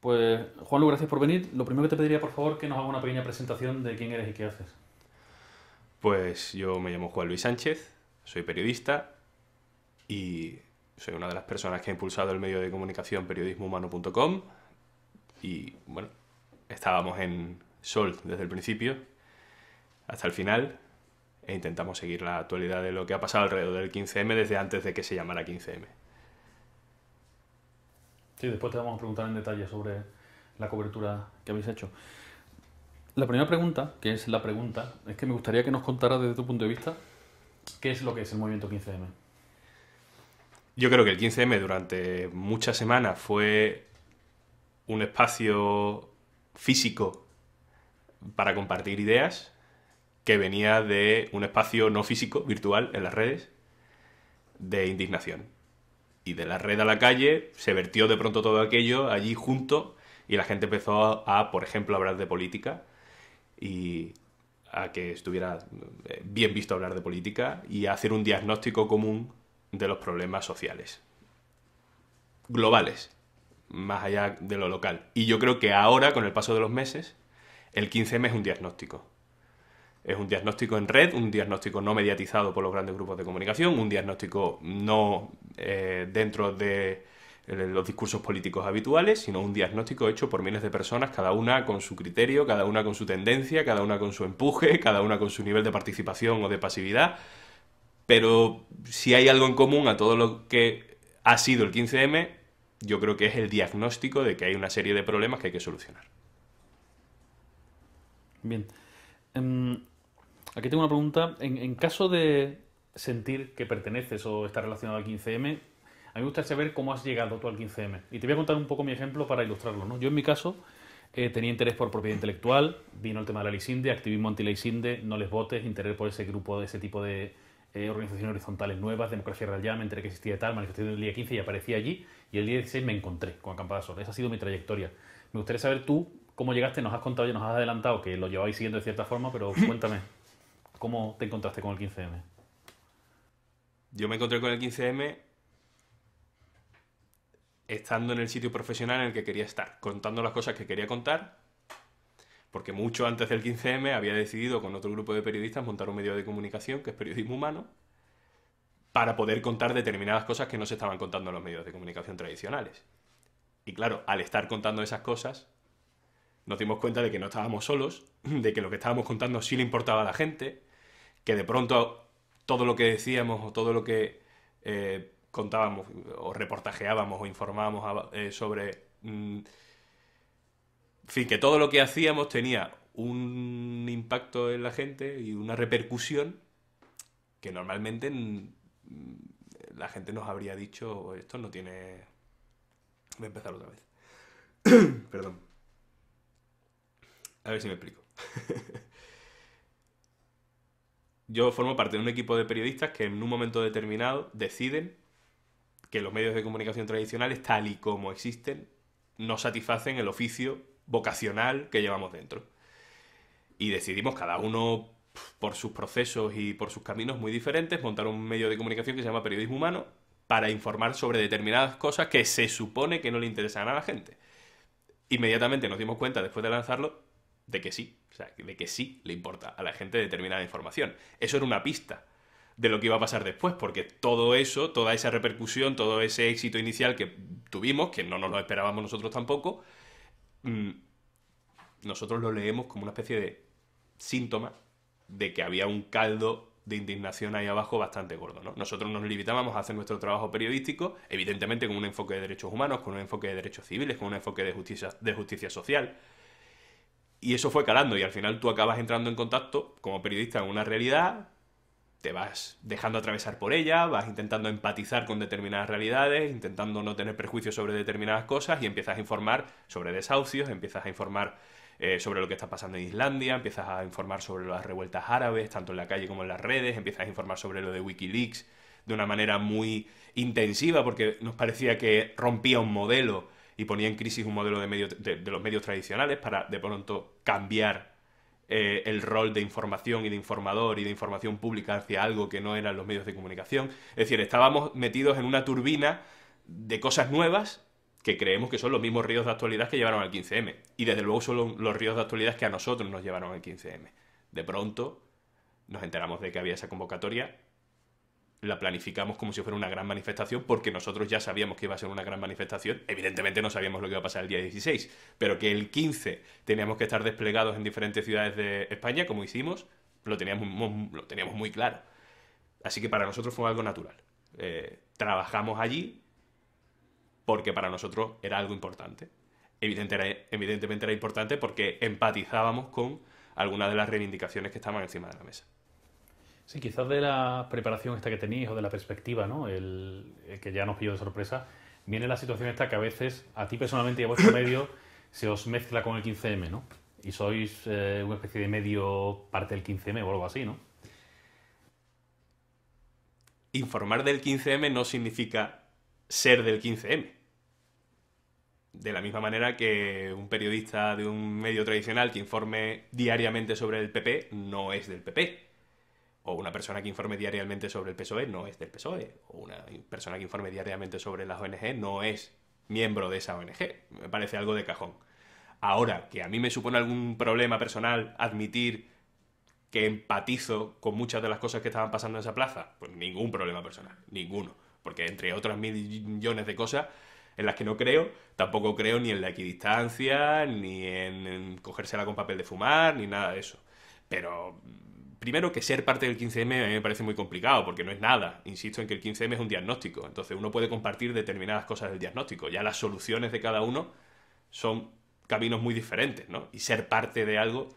Pues, Juan Luis, gracias por venir. Lo primero que te pediría, por favor, que nos haga una pequeña presentación de quién eres y qué haces. Pues yo me llamo Juan Luis Sánchez, soy periodista y soy una de las personas que ha impulsado el medio de comunicación periodismohumano.com y, bueno, estábamos en Sol desde el principio hasta el final e intentamos seguir la actualidad de lo que ha pasado alrededor del 15M desde antes de que se llamara 15M. Sí, después te vamos a preguntar en detalle sobre la cobertura que habéis hecho. La primera pregunta, que es la pregunta, es que me gustaría que nos contara desde tu punto de vista qué es lo que es el movimiento 15M. Yo creo que el 15M durante muchas semanas fue un espacio físico para compartir ideas que venía de un espacio no físico, virtual, en las redes, de indignación. Y de la red a la calle se vertió de pronto todo aquello allí junto y la gente empezó a, por ejemplo, hablar de política y a que estuviera bien visto hablar de política y a hacer un diagnóstico común de los problemas sociales. Globales, más allá de lo local. Y yo creo que ahora, con el paso de los meses, el 15M es un diagnóstico. Es un diagnóstico en red, un diagnóstico no mediatizado por los grandes grupos de comunicación, un diagnóstico no dentro de los discursos políticos habituales, sino un diagnóstico hecho por miles de personas, cada una con su criterio, cada una con su tendencia, cada una con su empuje, cada una con su nivel de participación o de pasividad. Pero si hay algo en común a todo lo que ha sido el 15M, yo creo que es el diagnóstico de que hay una serie de problemas que hay que solucionar. Bien. Aquí tengo una pregunta. En caso de sentir que perteneces o estás relacionado al 15M, a mí me gustaría saber cómo has llegado tú al 15M. Y te voy a contar un poco mi ejemplo para ilustrarlo, ¿no? Yo, en mi caso, tenía interés por propiedad intelectual, vino el tema de la Ley Sinde, activismo anti-Ley Sinde, no les votes, interés por ese grupo, ese tipo de organizaciones horizontales nuevas, Democracia Real Ya, me enteré que existía tal, manifestación del día 15 y aparecí allí, y el día 16 me encontré con Acampada Sol. Esa ha sido mi trayectoria. Me gustaría saber tú cómo llegaste. Nos has contado y nos has adelantado que lo lleváis siguiendo de cierta forma, pero cuéntame. ¿Cómo te encontraste con el 15M? Yo me encontré con el 15M estando en el sitio profesional en el que quería estar, contando las cosas que quería contar, porque mucho antes del 15M había decidido con otro grupo de periodistas montar un medio de comunicación, que es Periodismo Humano, para poder contar determinadas cosas que no se estaban contando en los medios de comunicación tradicionales. Y claro, al estar contando esas cosas, nos dimos cuenta de que no estábamos solos, de que lo que estábamos contando sí le importaba a la gente, que de pronto todo lo que decíamos o todo lo que contábamos o reportajeábamos o informábamos sobre... en fin, que todo lo que hacíamos tenía un impacto en la gente y una repercusión que normalmente la gente nos habría dicho, esto no tiene... Voy a empezar otra vez. Perdón. A ver si me explico. Yo formo parte de un equipo de periodistas que en un momento determinado deciden que los medios de comunicación tradicionales, tal y como existen, no satisfacen el oficio vocacional que llevamos dentro. Y decidimos, cada uno por sus procesos y por sus caminos muy diferentes, montar un medio de comunicación que se llama Periodismo Humano para informar sobre determinadas cosas que se supone que no le interesan a la gente. Inmediatamente nos dimos cuenta, después de lanzarlo, de que sí, o sea, de que sí le importa a la gente determinada información. Eso era una pista de lo que iba a pasar después, porque todo eso, toda esa repercusión, todo ese éxito inicial que tuvimos, que no nos lo esperábamos nosotros tampoco, nosotros lo leemos como una especie de síntoma de que había un caldo de indignación ahí abajo bastante gordo, ¿no? Nosotros nos limitábamos a hacer nuestro trabajo periodístico, evidentemente con un enfoque de derechos humanos, con un enfoque de derechos civiles, con un enfoque de justicia social. Y eso fue calando y al final tú acabas entrando en contacto como periodista en una realidad, te vas dejando atravesar por ella, vas intentando empatizar con determinadas realidades, intentando no tener prejuicios sobre determinadas cosas y empiezas a informar sobre desahucios, empiezas a informar sobre lo que está pasando en Islandia, empiezas a informar sobre las revueltas árabes, tanto en la calle como en las redes, empiezas a informar sobre lo de Wikileaks de una manera muy intensiva porque nos parecía que rompía un modelo y ponía en crisis un modelo de los medios tradicionales para, de pronto, cambiar el rol de información y de informador y de información pública hacia algo que no eran los medios de comunicación. Es decir, estábamos metidos en una turbina de cosas nuevas que creemos que son los mismos ríos de actualidad que llevaron al 15M. Y desde luego son los ríos de actualidad que a nosotros nos llevaron al 15M. De pronto nos enteramos de que había esa convocatoria, la planificamos como si fuera una gran manifestación, porque nosotros ya sabíamos que iba a ser una gran manifestación. Evidentemente no sabíamos lo que iba a pasar el día 16, pero que el 15 teníamos que estar desplegados en diferentes ciudades de España, como hicimos, lo teníamos muy claro. Así que para nosotros fue algo natural. Trabajamos allí porque para nosotros era algo importante. Evidentemente era importante porque empatizábamos con algunas de las reivindicaciones que estaban encima de la mesa. Sí, quizás de la preparación esta que tenéis o de la perspectiva, ¿no? El que ya nos pilló de sorpresa, viene la situación esta que a veces a ti personalmente y a vuestro medio se os mezcla con el 15M, ¿no? Y sois una especie de medio parte del 15M o algo así, ¿no? Informar del 15M no significa ser del 15M. De la misma manera que un periodista de un medio tradicional que informe diariamente sobre el PP no es del PP. O una persona que informe diariamente sobre el PSOE no es del PSOE. O una persona que informe diariamente sobre las ONG no es miembro de esa ONG. Me parece algo de cajón. Ahora, que a mí me supone algún problema personal admitir que empatizo con muchas de las cosas que estaban pasando en esa plaza, pues ningún problema personal, ninguno. Porque entre otras millones de cosas en las que no creo, tampoco creo ni en la equidistancia, ni en cogérsela con papel de fumar, ni nada de eso. Pero primero, que ser parte del 15M a mí me parece muy complicado, porque no es nada. Insisto en que el 15M es un diagnóstico. Entonces uno puede compartir determinadas cosas del diagnóstico. Ya las soluciones de cada uno son caminos muy diferentes, ¿no? Y ser parte de algo.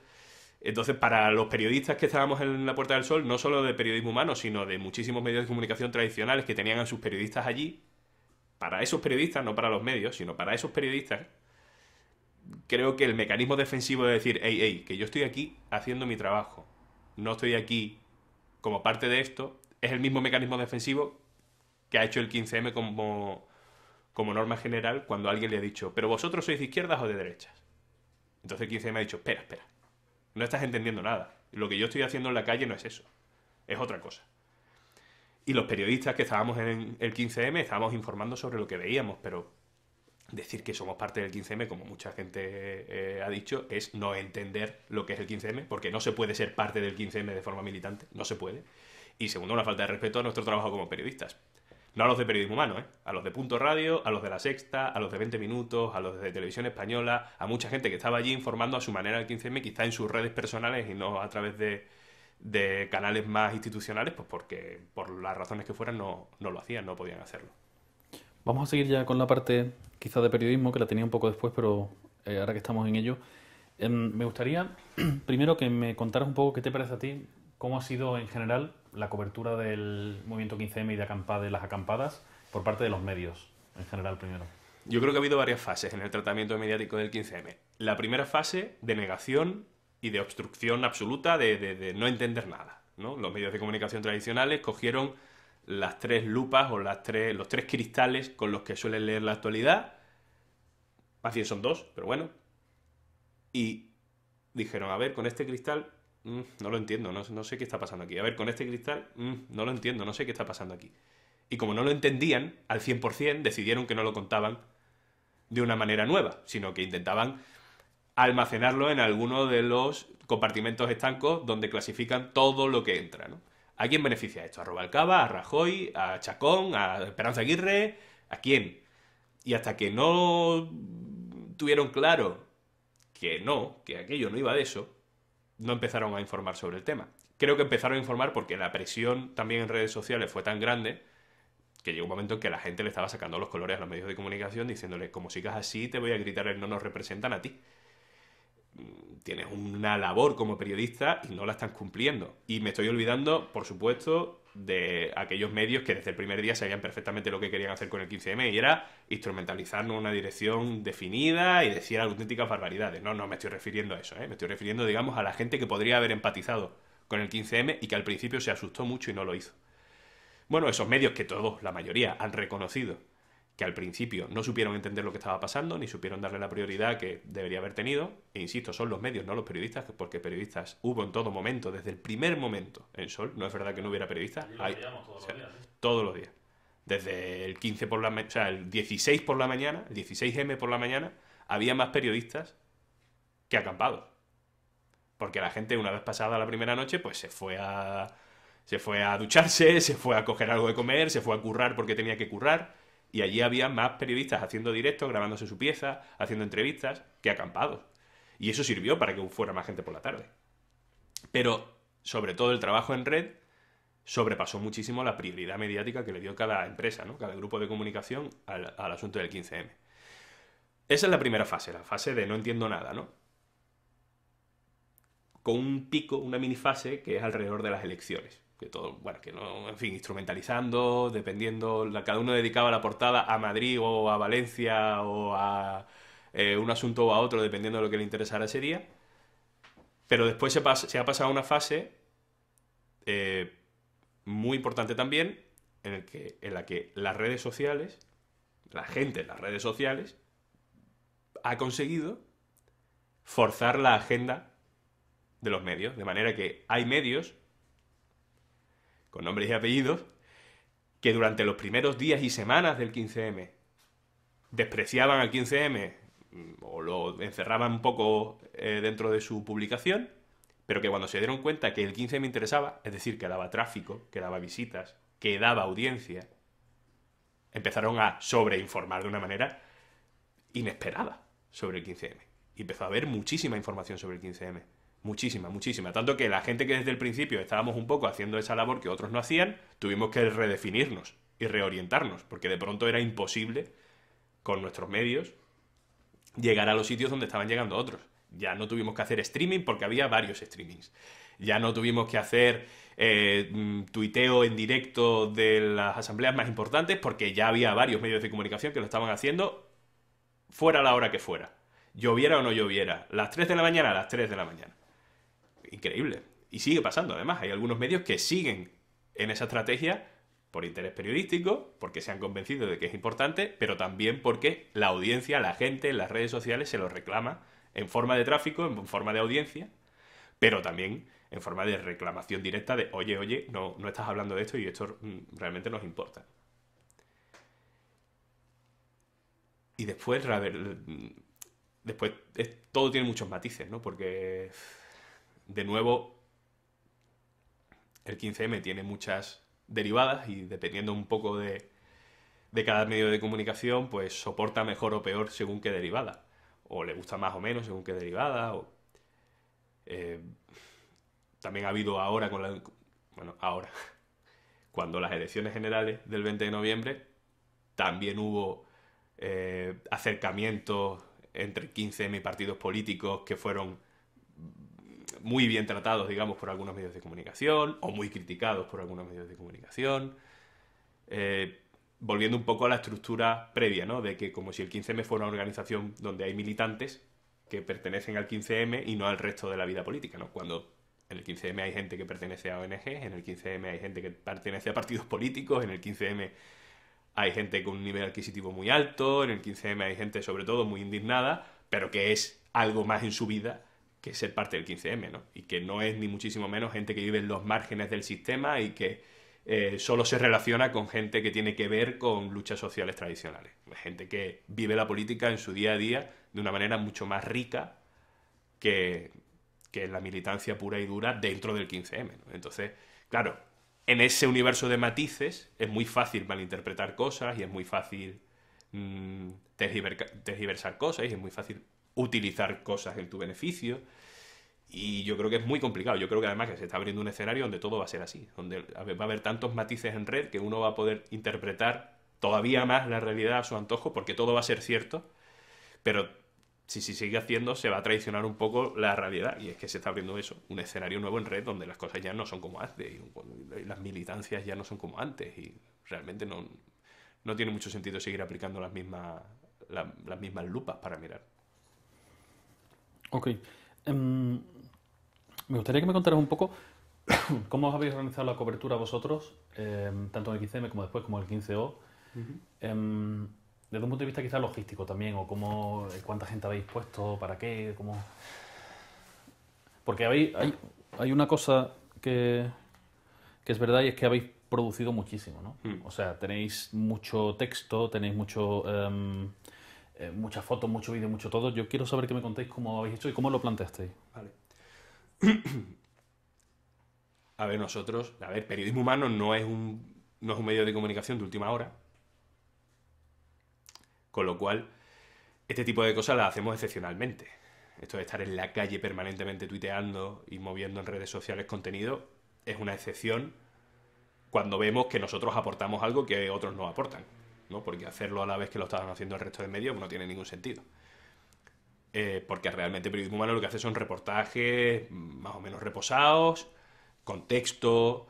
Entonces, para los periodistas que estábamos en la Puerta del Sol, no solo de Periodismo Humano, sino de muchísimos medios de comunicación tradicionales que tenían a sus periodistas allí, para esos periodistas, no para los medios, sino para esos periodistas, creo que el mecanismo defensivo de decir, hey, hey, que yo estoy aquí haciendo mi trabajo, no estoy aquí como parte de esto, es el mismo mecanismo defensivo que ha hecho el 15M como norma general cuando alguien le ha dicho, pero vosotros sois de izquierdas o de derechas. Entonces el 15M ha dicho, espera, espera, no estás entendiendo nada. Lo que yo estoy haciendo en la calle no es eso, es otra cosa. Y los periodistas que estábamos en el 15M estábamos informando sobre lo que veíamos, pero decir que somos parte del 15M, como mucha gente ha dicho, es no entender lo que es el 15M, porque no se puede ser parte del 15M de forma militante, no se puede. Y segundo, una falta de respeto a nuestro trabajo como periodistas. No a los de Periodismo Humano, ¿eh? A los de Punto Radio, a los de La Sexta, a los de 20 Minutos, a los de Televisión Española, a mucha gente que estaba allí informando a su manera del 15M, quizá en sus redes personales y no a través de canales más institucionales, pues porque por las razones que fueran no lo hacían, no podían hacerlo. Vamos a seguir ya con la parte quizá de periodismo, que la tenía un poco después, pero ahora que estamos en ello, me gustaría primero que me contaras un poco qué te parece a ti, cómo ha sido en general la cobertura del movimiento 15M y de las acampadas por parte de los medios, en general primero. Yo creo que ha habido varias fases en el tratamiento mediático del 15M. La primera fase de negación y de obstrucción absoluta, de no entender nada, ¿no? Los medios de comunicación tradicionales cogieron las tres lupas o los tres cristales con los que suelen leer la actualidad, más bien son dos, pero bueno, y dijeron, a ver, con este cristal no lo entiendo, no sé qué está pasando aquí, a ver, con este cristal no lo entiendo, no sé qué está pasando aquí. Y como no lo entendían al 100%, decidieron que no lo contaban de una manera nueva, sino que intentaban almacenarlo en alguno de los compartimentos estancos donde clasifican todo lo que entra, ¿no? ¿A quién beneficia esto? ¿A Rubalcaba? ¿A Rajoy? ¿A Chacón? ¿A Esperanza Aguirre? ¿A quién? Y hasta que no tuvieron claro que aquello no iba de eso, no empezaron a informar sobre el tema. Creo que empezaron a informar porque la presión también en redes sociales fue tan grande que llegó un momento en que la gente le estaba sacando los colores a los medios de comunicación diciéndole, como sigas así te voy a gritar el no nos representan a ti. Tienes una labor como periodista y no la están cumpliendo. Y me estoy olvidando, por supuesto, de aquellos medios que desde el primer día sabían perfectamente lo que querían hacer con el 15M y era instrumentalizarnos una dirección definida y decir auténticas barbaridades. No me estoy refiriendo a eso, ¿eh? Me estoy refiriendo, digamos, a la gente que podría haber empatizado con el 15M y que al principio se asustó mucho y no lo hizo. Bueno, esos medios que todos, la mayoría, han reconocido que al principio no supieron entender lo que estaba pasando, ni supieron darle la prioridad que debería haber tenido, e insisto, son los medios, no los periodistas, porque periodistas hubo en todo momento, desde el primer momento en Sol, no es verdad que no hubiera periodistas, todos los días, Desde el 15 por la mañana, o sea, el 16 por la mañana, el 16M por la mañana, había más periodistas que acampados. Porque la gente, una vez pasada la primera noche, pues se fue a ducharse, se fue a coger algo de comer, se fue a currar porque tenía que currar. Y allí había más periodistas haciendo directos, grabándose su pieza, haciendo entrevistas, que acampados. Y eso sirvió para que fuera más gente por la tarde. Pero, sobre todo, el trabajo en red sobrepasó muchísimo la prioridad mediática que le dio cada empresa, ¿no? Cada grupo de comunicación al asunto del 15M. Esa es la primera fase, la fase de no entiendo nada, ¿no? Con un pico, una minifase que es alrededor de las elecciones. Que todo, bueno, que no, en fin, instrumentalizando, dependiendo, cada uno dedicaba la portada a Madrid o a Valencia o a un asunto o a otro, dependiendo de lo que le interesara ese día. Pero después se ha pasado a una fase muy importante también, en la que las redes sociales, la gente en las redes sociales, ha conseguido forzar la agenda de los medios, de manera que hay medios con nombres y apellidos que durante los primeros días y semanas del 15M despreciaban al 15M o lo encerraban un poco dentro de su publicación, pero que cuando se dieron cuenta que el 15M interesaba, es decir, que daba tráfico, que daba visitas, que daba audiencia, empezaron a sobreinformar de una manera inesperada sobre el 15M. Y empezó a haber muchísima información sobre el 15M. Muchísima, muchísima. Tanto que la gente que desde el principio estábamos un poco haciendo esa labor que otros no hacían, tuvimos que redefinirnos y reorientarnos, porque de pronto era imposible con nuestros medios llegar a los sitios donde estaban llegando otros. Ya no tuvimos que hacer streaming porque había varios streamings. Ya no tuvimos que hacer tuiteo en directo de las asambleas más importantes porque ya había varios medios de comunicación que lo estaban haciendo fuera la hora que fuera. Lloviera o no lloviera. Las 3 de la mañana a las 3 de la mañana. Increíble. Y sigue pasando, además. Hay algunos medios que siguen en esa estrategia por interés periodístico, porque se han convencido de que es importante, pero también porque la audiencia, la gente en las redes sociales se lo reclama en forma de tráfico, en forma de audiencia, pero también en forma de reclamación directa de oye, oye, no estás hablando de esto y esto realmente nos importa. Y después, a ver, todo tiene muchos matices, ¿no? Porque, de nuevo, el 15M tiene muchas derivadas y dependiendo un poco de cada medio de comunicación, pues soporta mejor o peor según qué derivada. O le gusta más o menos según qué derivada. O, también ha habido ahora, cuando las elecciones generales del 20 de noviembre, también hubo acercamientos entre 15M y partidos políticos que fueron muy bien tratados, digamos, por algunos medios de comunicación o muy criticados por algunos medios de comunicación. Volviendo un poco a la estructura previa, ¿no? De que como si el 15M fuera una organización donde hay militantes que pertenecen al 15M y no al resto de la vida política, ¿no? Cuando en el 15M hay gente que pertenece a ONG, en el 15M hay gente que pertenece a partidos políticos, en el 15M hay gente con un nivel adquisitivo muy alto, en el 15M hay gente sobre todo muy indignada, pero que es algo más en su vida que ser parte del 15M, ¿no? Y que no es ni muchísimo menos gente que vive en los márgenes del sistema y que solo se relaciona con gente que tiene que ver con luchas sociales tradicionales. Gente que vive la política en su día a día de una manera mucho más rica que la militancia pura y dura dentro del 15M, ¿no? Entonces, claro, en ese universo de matices es muy fácil malinterpretar cosas y es muy fácil tergiversar cosas y es muy fácil utilizar cosas en tu beneficio. Y yo creo que es muy complicado. Yo creo que además que se está abriendo un escenario donde todo va a ser así, donde va a haber tantos matices en red que uno va a poder interpretar todavía más la realidad a su antojo, porque todo va a ser cierto, pero si se sigue haciendo se va a traicionar un poco la realidad. Y es que se está abriendo eso, un escenario nuevo en red donde las cosas ya no son como antes y las militancias ya no son como antes y realmente no tiene mucho sentido seguir aplicando las mismas lupas para mirar. Ok. Me gustaría que me contaras un poco cómo os habéis organizado la cobertura vosotros, tanto en el 15M como después, como en el 15O. Uh-huh. Desde un punto de vista quizás logístico también, o cómo, cuánta gente habéis puesto, para qué, cómo... Porque hay una cosa que es verdad, y es que habéis producido muchísimo, ¿no? O sea, tenéis mucho texto, tenéis mucho... muchas fotos, mucho vídeo, mucho todo. Yo quiero saber que me contéis cómo habéis hecho y cómo lo planteasteis. Vale. A ver, nosotros... A ver, Periodismo Humano no es un medio de comunicación de última hora. Con lo cual, este tipo de cosas las hacemos excepcionalmente. Esto de estar en la calle permanentemente tuiteando y moviendo en redes sociales contenido es una excepción cuando vemos que nosotros aportamos algo que otros no aportan, ¿no? Porque hacerlo a la vez que lo estaban haciendo el resto de medios no tiene ningún sentido. Porque realmente Periodismo Humano lo que hace son reportajes más o menos reposados, con texto,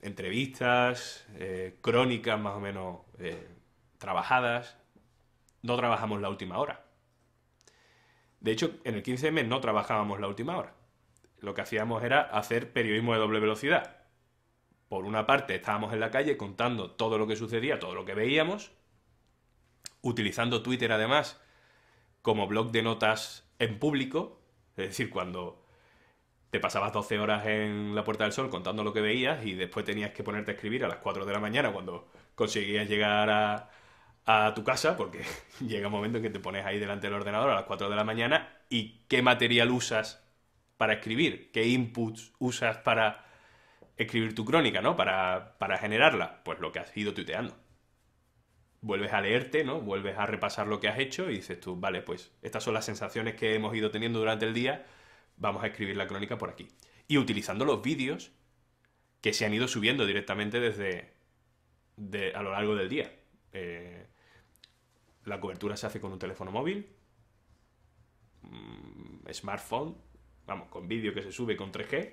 entrevistas, crónicas más o menos trabajadas. No trabajamos la última hora. De hecho, en el 15M no trabajábamos la última hora. Lo que hacíamos era hacer periodismo de doble velocidad. Por una parte, estábamos en la calle contando todo lo que sucedía, todo lo que veíamos, utilizando Twitter, además, como blog de notas en público. Es decir, cuando te pasabas 12 horas en la Puerta del Sol contando lo que veías y después tenías que ponerte a escribir a las 4 de la mañana cuando conseguías llegar a tu casa, porque llega un momento en que te pones ahí delante del ordenador a las 4 de la mañana y qué material usas para escribir, qué inputs usas para escribir tu crónica, ¿no? Para generarla, pues lo que has ido tuiteando. Vuelves a leerte, ¿no? Vuelves a repasar lo que has hecho y dices tú, vale, pues estas son las sensaciones que hemos ido teniendo durante el día, vamos a escribir la crónica por aquí. Y utilizando los vídeos que se han ido subiendo directamente a lo largo del día. La cobertura se hace con un teléfono móvil, smartphone, vamos, con vídeo que se sube con 3G.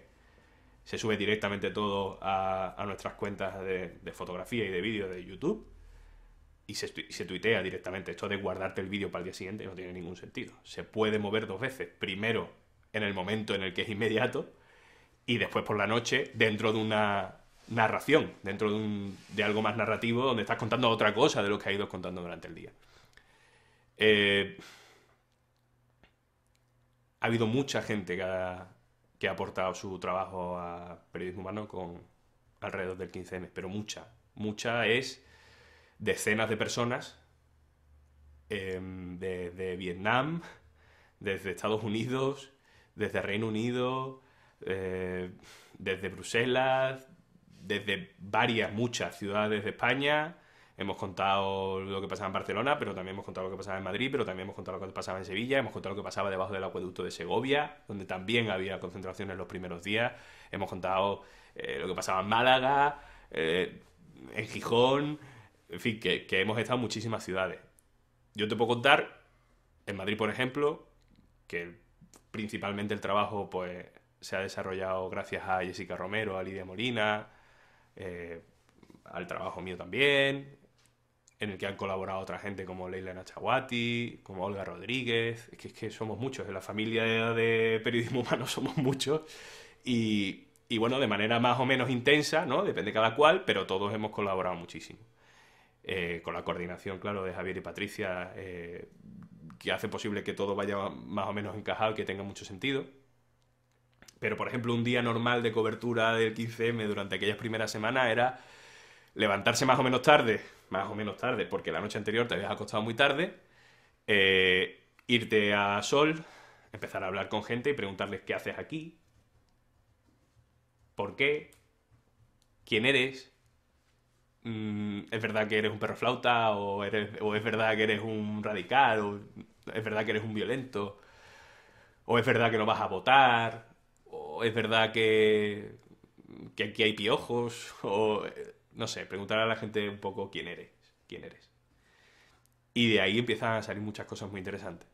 Se sube directamente todo a nuestras cuentas de fotografía y de vídeo de YouTube y se tuitea directamente. Esto de guardarte el vídeo para el día siguiente no tiene ningún sentido. Se puede mover dos veces. Primero, en el momento en el que es inmediato, y después por la noche dentro de una narración, dentro de algo más narrativo donde estás contando otra cosa de lo que has ido contando durante el día. Ha habido mucha gente que ha aportado su trabajo a Periodismo Humano con alrededor del 15M, pero mucha es decenas de personas desde Vietnam, desde Estados Unidos, desde Reino Unido, desde Bruselas, desde muchas ciudades de España. Hemos contado lo que pasaba en Barcelona, pero también hemos contado lo que pasaba en Madrid, pero también hemos contado lo que pasaba en Sevilla, hemos contado lo que pasaba debajo del acueducto de Segovia, donde también había concentraciones los primeros días. Hemos contado lo que pasaba en Málaga, en Gijón, en fin, que hemos estado en muchísimas ciudades. Yo te puedo contar, en Madrid, por ejemplo, que principalmente el trabajo pues se ha desarrollado gracias a Jessica Romero, a Lidia Molina, al trabajo mío también, en el que han colaborado otra gente como Leila Nachawati, como Olga Rodríguez. Es que somos muchos, en la familia de Periodismo Humano somos muchos, y bueno, de manera más o menos intensa, ¿no? Depende de cada cual, pero todos hemos colaborado muchísimo. Con la coordinación, claro, de Javier y Patricia, que hace posible que todo vaya más o menos encajado y que tenga mucho sentido. Pero, por ejemplo, un día normal de cobertura del 15M durante aquellas primeras semanas era levantarse más o menos tarde, porque la noche anterior te habías acostado muy tarde, irte a Sol, empezar a hablar con gente y preguntarles qué haces aquí, por qué, quién eres, es verdad que eres un perro flauta, o es verdad que eres un radical, o es verdad que eres un violento, o es verdad que no vas a votar, o es verdad que aquí hay piojos, o no sé, preguntar a la gente un poco quién eres. Y de ahí empiezan a salir muchas cosas muy interesantes.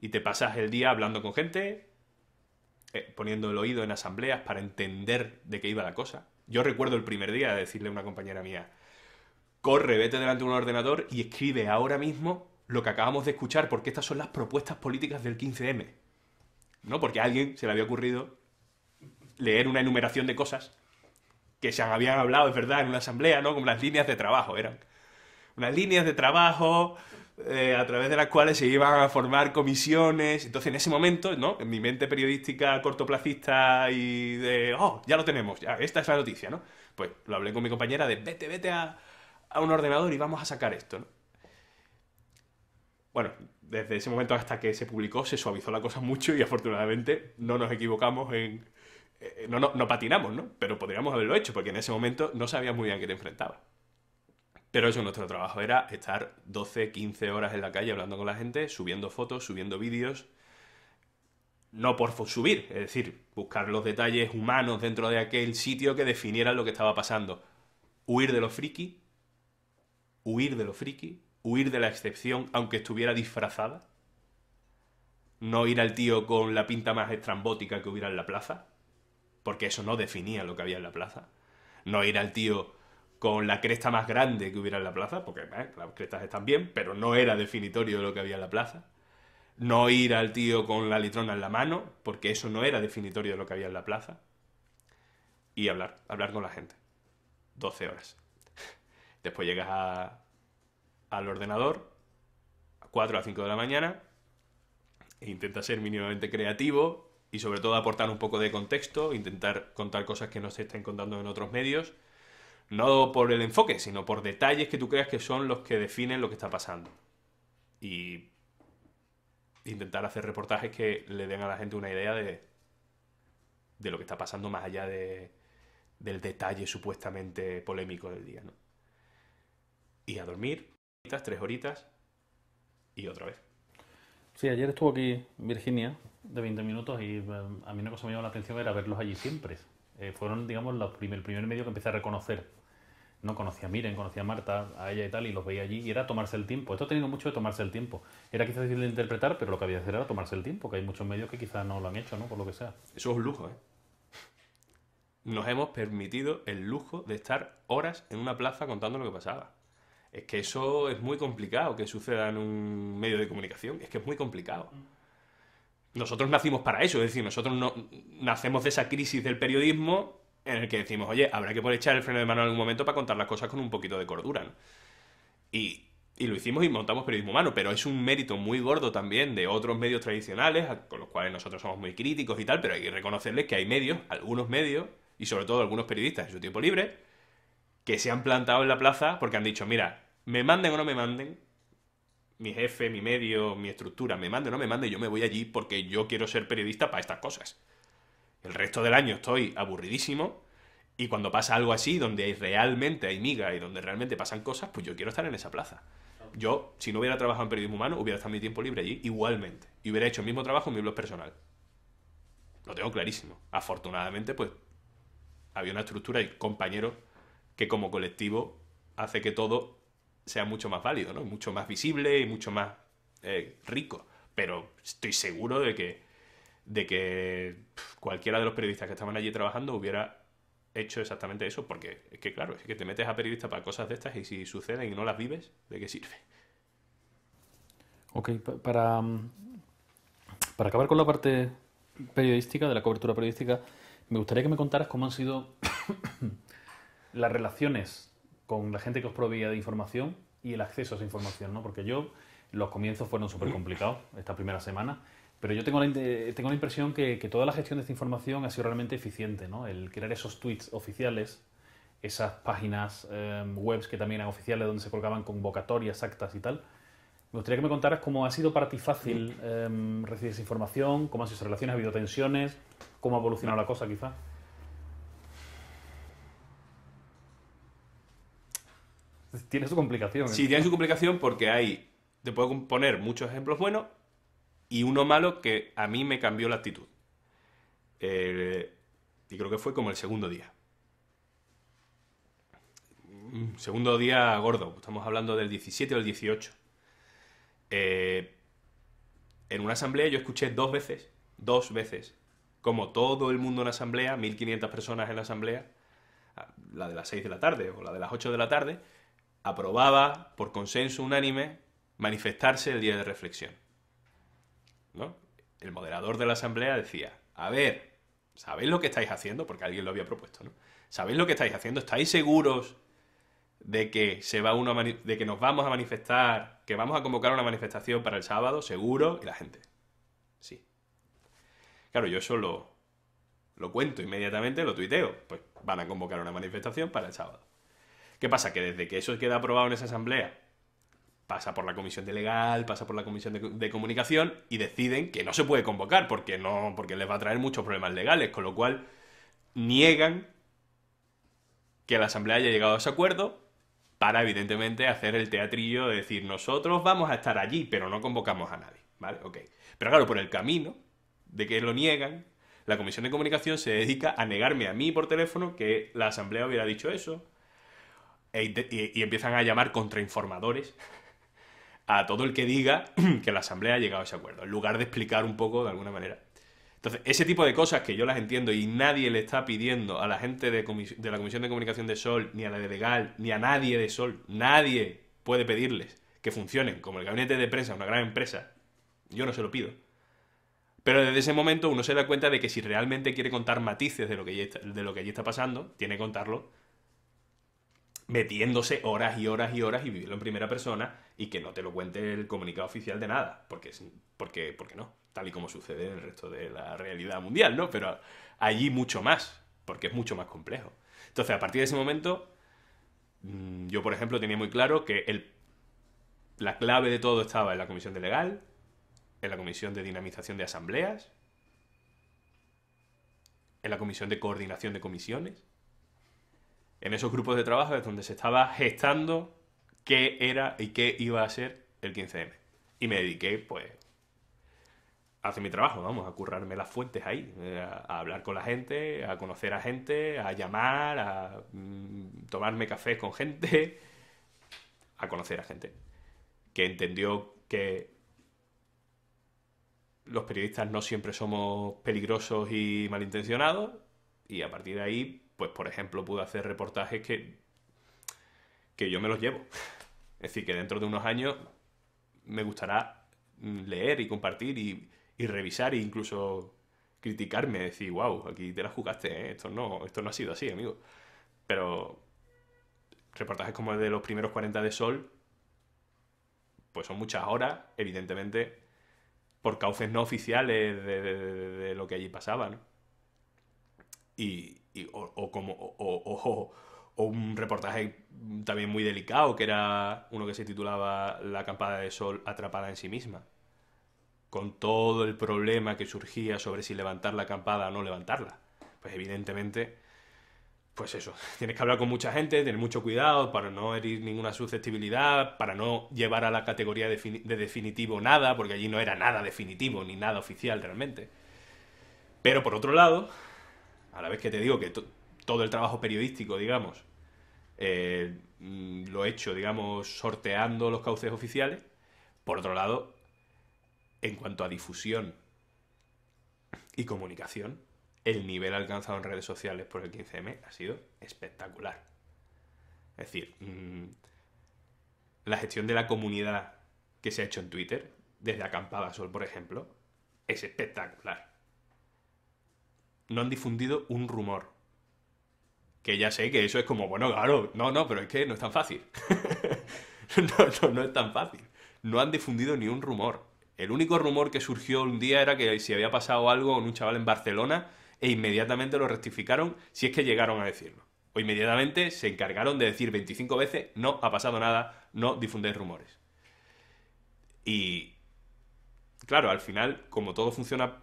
Y te pasas el día hablando con gente, poniendo el oído en asambleas para entender de qué iba la cosa. Yo recuerdo el primer día de decirle a una compañera mía, corre, vete delante de un ordenador y escribe ahora mismo lo que acabamos de escuchar, porque estas son las propuestas políticas del 15M. ¿No? Porque a alguien se le había ocurrido leer una enumeración de cosas que se habían hablado, es verdad, en una asamblea, ¿no? Como las líneas de trabajo eran. Unas líneas de trabajo a través de las cuales se iban a formar comisiones. Entonces, en ese momento, ¿no?, en mi mente periodística cortoplacista y de, oh, ya lo tenemos, ya, esta es la noticia, ¿no?, pues lo hablé con mi compañera de, vete a un ordenador y vamos a sacar esto, ¿no? Bueno, desde ese momento hasta que se publicó se suavizó la cosa mucho y afortunadamente no nos equivocamos en... No patinamos, ¿no? Pero podríamos haberlo hecho, porque en ese momento no sabías muy bien a qué te enfrentabas. Pero eso, nuestro trabajo era estar 12, 15 horas en la calle hablando con la gente, subiendo fotos, subiendo vídeos, no por subir, es decir, buscar los detalles humanos dentro de aquel sitio que definieran lo que estaba pasando. Huir de lo friki, huir de lo friki, huir de la excepción, aunque estuviera disfrazada. No ir al tío con la pinta más estrambótica que hubiera en la plaza, porque eso no definía lo que había en la plaza. No ir al tío con la cresta más grande que hubiera en la plaza, porque las crestas están bien, pero no era definitorio de lo que había en la plaza. No ir al tío con la litrona en la mano, porque eso no era definitorio de lo que había en la plaza. Y hablar con la gente. 12 horas. Después llegas al ordenador, a 4 a 5 de la mañana, e intentas ser mínimamente creativo, y sobre todo aportar un poco de contexto, intentar contar cosas que no se estén contando en otros medios, no por el enfoque, sino por detalles que tú creas que son los que definen lo que está pasando. Y intentar hacer reportajes que le den a la gente una idea de lo que está pasando más allá del detalle supuestamente polémico del día, ¿no? Y a dormir, 3 horitas, y otra vez. Sí, ayer estuvo aquí Virginia, de 20 minutos, y a mí una cosa me llamó la atención era verlos allí siempre. Fueron, digamos, el primer medio que empecé a reconocer. No conocía a Miren, conocía a Marta, a ella y tal, y los veía allí, y era tomarse el tiempo. Esto ha tenido mucho de tomarse el tiempo. Era quizás difícil de interpretar, pero lo que había que hacer era tomarse el tiempo, que hay muchos medios que quizás no lo han hecho, ¿no?, por lo que sea. Eso es un lujo, ¿eh? Nos hemos permitido el lujo de estar horas en una plaza contando lo que pasaba. Es que eso es muy complicado que suceda en un medio de comunicación. Es que es muy complicado. Nosotros nacimos para eso, es decir, nosotros no nacemos de esa crisis del periodismo en el que decimos, oye, habrá que poder echar el freno de mano en algún momento para contar las cosas con un poquito de cordura, ¿no? Y lo hicimos y montamos periodismo humano, pero es un mérito muy gordo también de otros medios tradicionales, con los cuales nosotros somos muy críticos y tal, pero hay que reconocerles que hay medios, algunos medios, y sobre todo algunos periodistas en su tiempo libre, que se han plantado en la plaza porque han dicho, mira, me manden o no me manden, mi jefe, mi medio, mi estructura, me mande o no me mande, yo me voy allí porque yo quiero ser periodista para estas cosas. El resto del año estoy aburridísimo y cuando pasa algo así, donde realmente hay miga y donde realmente pasan cosas, pues yo quiero estar en esa plaza. Yo, si no hubiera trabajado en periodismo humano, hubiera estado mi tiempo libre allí igualmente. Y hubiera hecho el mismo trabajo en mi blog personal. Lo tengo clarísimo. Afortunadamente, pues, había una estructura y compañeros que como colectivo hace que todo sea mucho más válido, ¿no?, mucho más visible y mucho más rico. Pero estoy seguro de que cualquiera de los periodistas que estaban allí trabajando hubiera hecho exactamente eso, porque es que, claro, es que te metes a periodista para cosas de estas y si suceden y no las vives, ¿de qué sirve? Ok, para acabar con la parte periodística, de la cobertura periodística, me gustaría que me contaras cómo han sido las relaciones con la gente que os proveía de información y el acceso a esa información, ¿no? Porque yo, los comienzos fueron súper complicados, esta primera semana, pero yo tengo la impresión que toda la gestión de esta información ha sido realmente eficiente, ¿no? El crear esos tweets oficiales, esas páginas webs que también eran oficiales, donde se colgaban convocatorias, actas y tal. Me gustaría que me contaras cómo ha sido para ti fácil recibir esa información, cómo han sido esas relaciones, ha habido tensiones, cómo ha evolucionado la cosa, quizás. Tiene su complicación, ¿eh? Sí, tiene su complicación porque hay... Te puedo poner muchos ejemplos buenos y uno malo que a mí me cambió la actitud. Y creo que fue como el segundo día. Segundo día gordo. Estamos hablando del 17 o el 18. En una asamblea yo escuché dos veces, como todo el mundo en la asamblea, 1.500 personas en la asamblea, la de las 6 de la tarde o la de las 8 de la tarde, aprobaba por consenso unánime manifestarse el día de reflexión, ¿no? El moderador de la asamblea decía, a ver, ¿sabéis lo que estáis haciendo? Porque alguien lo había propuesto, ¿no? ¿Sabéis lo que estáis haciendo? ¿Estáis seguros de que se va uno a de que nos vamos a manifestar, que vamos a convocar una manifestación para el sábado, seguro, y la gente. Sí. Claro, yo eso lo cuento inmediatamente, lo tuiteo. Pues van a convocar una manifestación para el sábado. ¿Qué pasa? Que desde que eso queda aprobado en esa asamblea, pasa por la comisión de legal, pasa por la comisión de comunicación y deciden que no se puede convocar porque no, porque les va a traer muchos problemas legales, con lo cual niegan que la asamblea haya llegado a ese acuerdo para, evidentemente, hacer el teatrillo de decir nosotros vamos a estar allí, pero no convocamos a nadie, ¿vale? Ok. Pero claro, por el camino de que lo niegan, la comisión de comunicación se dedica a negarme a mí por teléfono que la asamblea hubiera dicho eso y empiezan a llamar contrainformadores a todo el que diga que la asamblea ha llegado a ese acuerdo, en lugar de explicar un poco de alguna manera. Entonces, ese tipo de cosas que yo las entiendo y nadie le está pidiendo a la gente de la Comisión de Comunicación de Sol, ni a la de Legal, ni a nadie de Sol, nadie puede pedirles que funcionen como el gabinete de prensa, una gran empresa. Yo no se lo pido. Pero desde ese momento uno se da cuenta de que si realmente quiere contar matices de lo que allí está pasando, tiene que contarlo metiéndose horas y horas y horas y vivirlo en primera persona y que no te lo cuente el comunicado oficial de nada, porque no, tal y como sucede en el resto de la realidad mundial, ¿no? Pero allí mucho más, porque es mucho más complejo. Entonces, a partir de ese momento, yo, por ejemplo, tenía muy claro que la clave de todo estaba en la comisión de legal, en la comisión de dinamización de asambleas, en la comisión de coordinación de comisiones, en esos grupos de trabajo es donde se estaba gestando qué era y qué iba a ser el 15M. Y me dediqué, pues, a hacer mi trabajo, vamos, a currarme las fuentes ahí, a hablar con la gente, a conocer a gente, a llamar, a tomarme cafés con gente, a conocer a gente que entendió que los periodistas no siempre somos peligrosos y malintencionados, y a partir de ahí, pues, por ejemplo, pude hacer reportajes que yo me los llevo. Es decir, que dentro de unos años me gustará leer y compartir y revisar e incluso criticarme, decir, wow, aquí te la jugaste, ¿eh? Esto no ha sido así, amigo. Pero reportajes como el de los primeros 40 de Sol, pues son muchas horas, evidentemente, por cauces no oficiales de lo que allí pasaba, ¿no? O un reportaje también muy delicado, que era uno que se titulaba La Acampada de Sol atrapada en sí misma, con todo el problema que surgía sobre si levantar la acampada o no levantarla. Pues evidentemente, pues eso, tienes que hablar con mucha gente, tener mucho cuidado para no herir ninguna susceptibilidad, para no llevar a la categoría de definitivo nada, porque allí no era nada definitivo ni nada oficial realmente. Pero por otro lado, a la vez que te digo que todo el trabajo periodístico, digamos, lo he hecho, digamos, sorteando los cauces oficiales, por otro lado, en cuanto a difusión y comunicación, el nivel alcanzado en redes sociales por el 15M ha sido espectacular. Es decir, la gestión de la comunidad que se ha hecho en Twitter, desde Acampada Sol, por ejemplo, es espectacular. No han difundido un rumor. Que ya sé que eso es como, bueno, claro, no, pero es que no es tan fácil. No es tan fácil. No han difundido ni un rumor. El único rumor que surgió un día era que si había pasado algo con un chaval en Barcelona e inmediatamente lo rectificaron, si es que llegaron a decirlo. O inmediatamente se encargaron de decir 25 veces, no ha pasado nada, no difundéis rumores. Y claro, al final, como todo funciona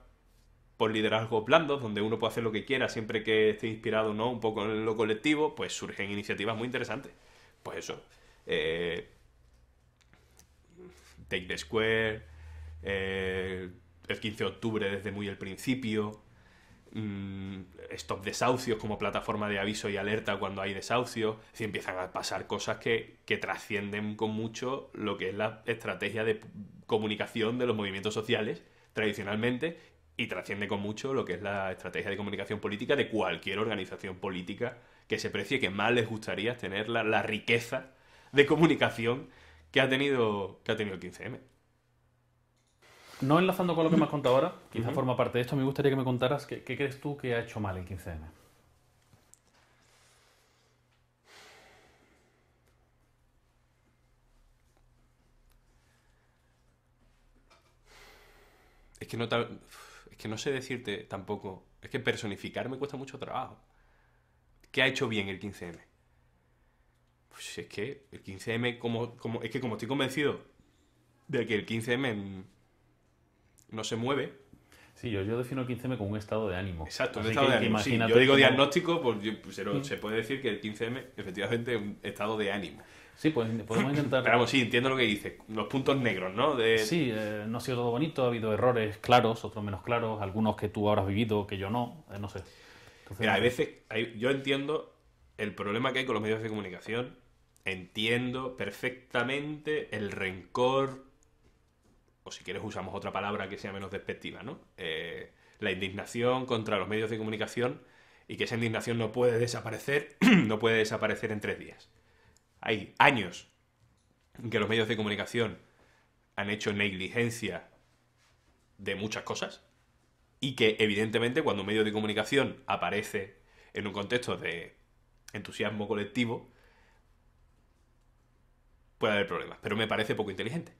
por liderazgos blandos, donde uno puede hacer lo que quiera siempre que esté inspirado, ¿no?, un poco en lo colectivo, pues surgen iniciativas muy interesantes. Pues eso, Take the Square, el 15 de octubre desde muy el principio, Stop Desahucios como plataforma de aviso y alerta cuando hay desahucios. Si empiezan a pasar cosas que trascienden con mucho lo que es la estrategia de comunicación de los movimientos sociales tradicionalmente, y trasciende con mucho lo que es la estrategia de comunicación política de cualquier organización política que se precie, que más les gustaría tener la riqueza de comunicación que ha tenido el 15M. No enlazando con lo que me has contado ahora, quizá forma parte de esto, me gustaría que me contaras qué crees tú que ha hecho mal el 15M. Es que no sé decirte tampoco. Es que personificar me cuesta mucho trabajo. ¿Qué ha hecho bien el 15M? Pues es que el 15M, como estoy convencido de que el 15M no se mueve. Sí, yo defino el 15M como un estado de ánimo. Exacto, un estado de ánimo. Sí, yo digo diagnóstico, pues se puede decir que el 15M efectivamente es un estado de ánimo. Sí, pues podemos intentar... Pero vamos, sí, entiendo lo que dices. Los puntos negros, ¿no? De... Sí, no ha sido todo bonito, ha habido errores claros, otros menos claros, algunos que tú habrás vivido, que yo no, no sé. Entonces, mira, a veces yo entiendo el problema que hay con los medios de comunicación, entiendo perfectamente el rencor, o si quieres usamos otra palabra que sea menos despectiva, ¿no? La indignación contra los medios de comunicación, y que esa indignación no puede desaparecer, no puede desaparecer en 3 días. Hay años que los medios de comunicación han hecho negligencia de muchas cosas y que, evidentemente, cuando un medio de comunicación aparece en un contexto de entusiasmo colectivo, puede haber problemas, pero me parece poco inteligente.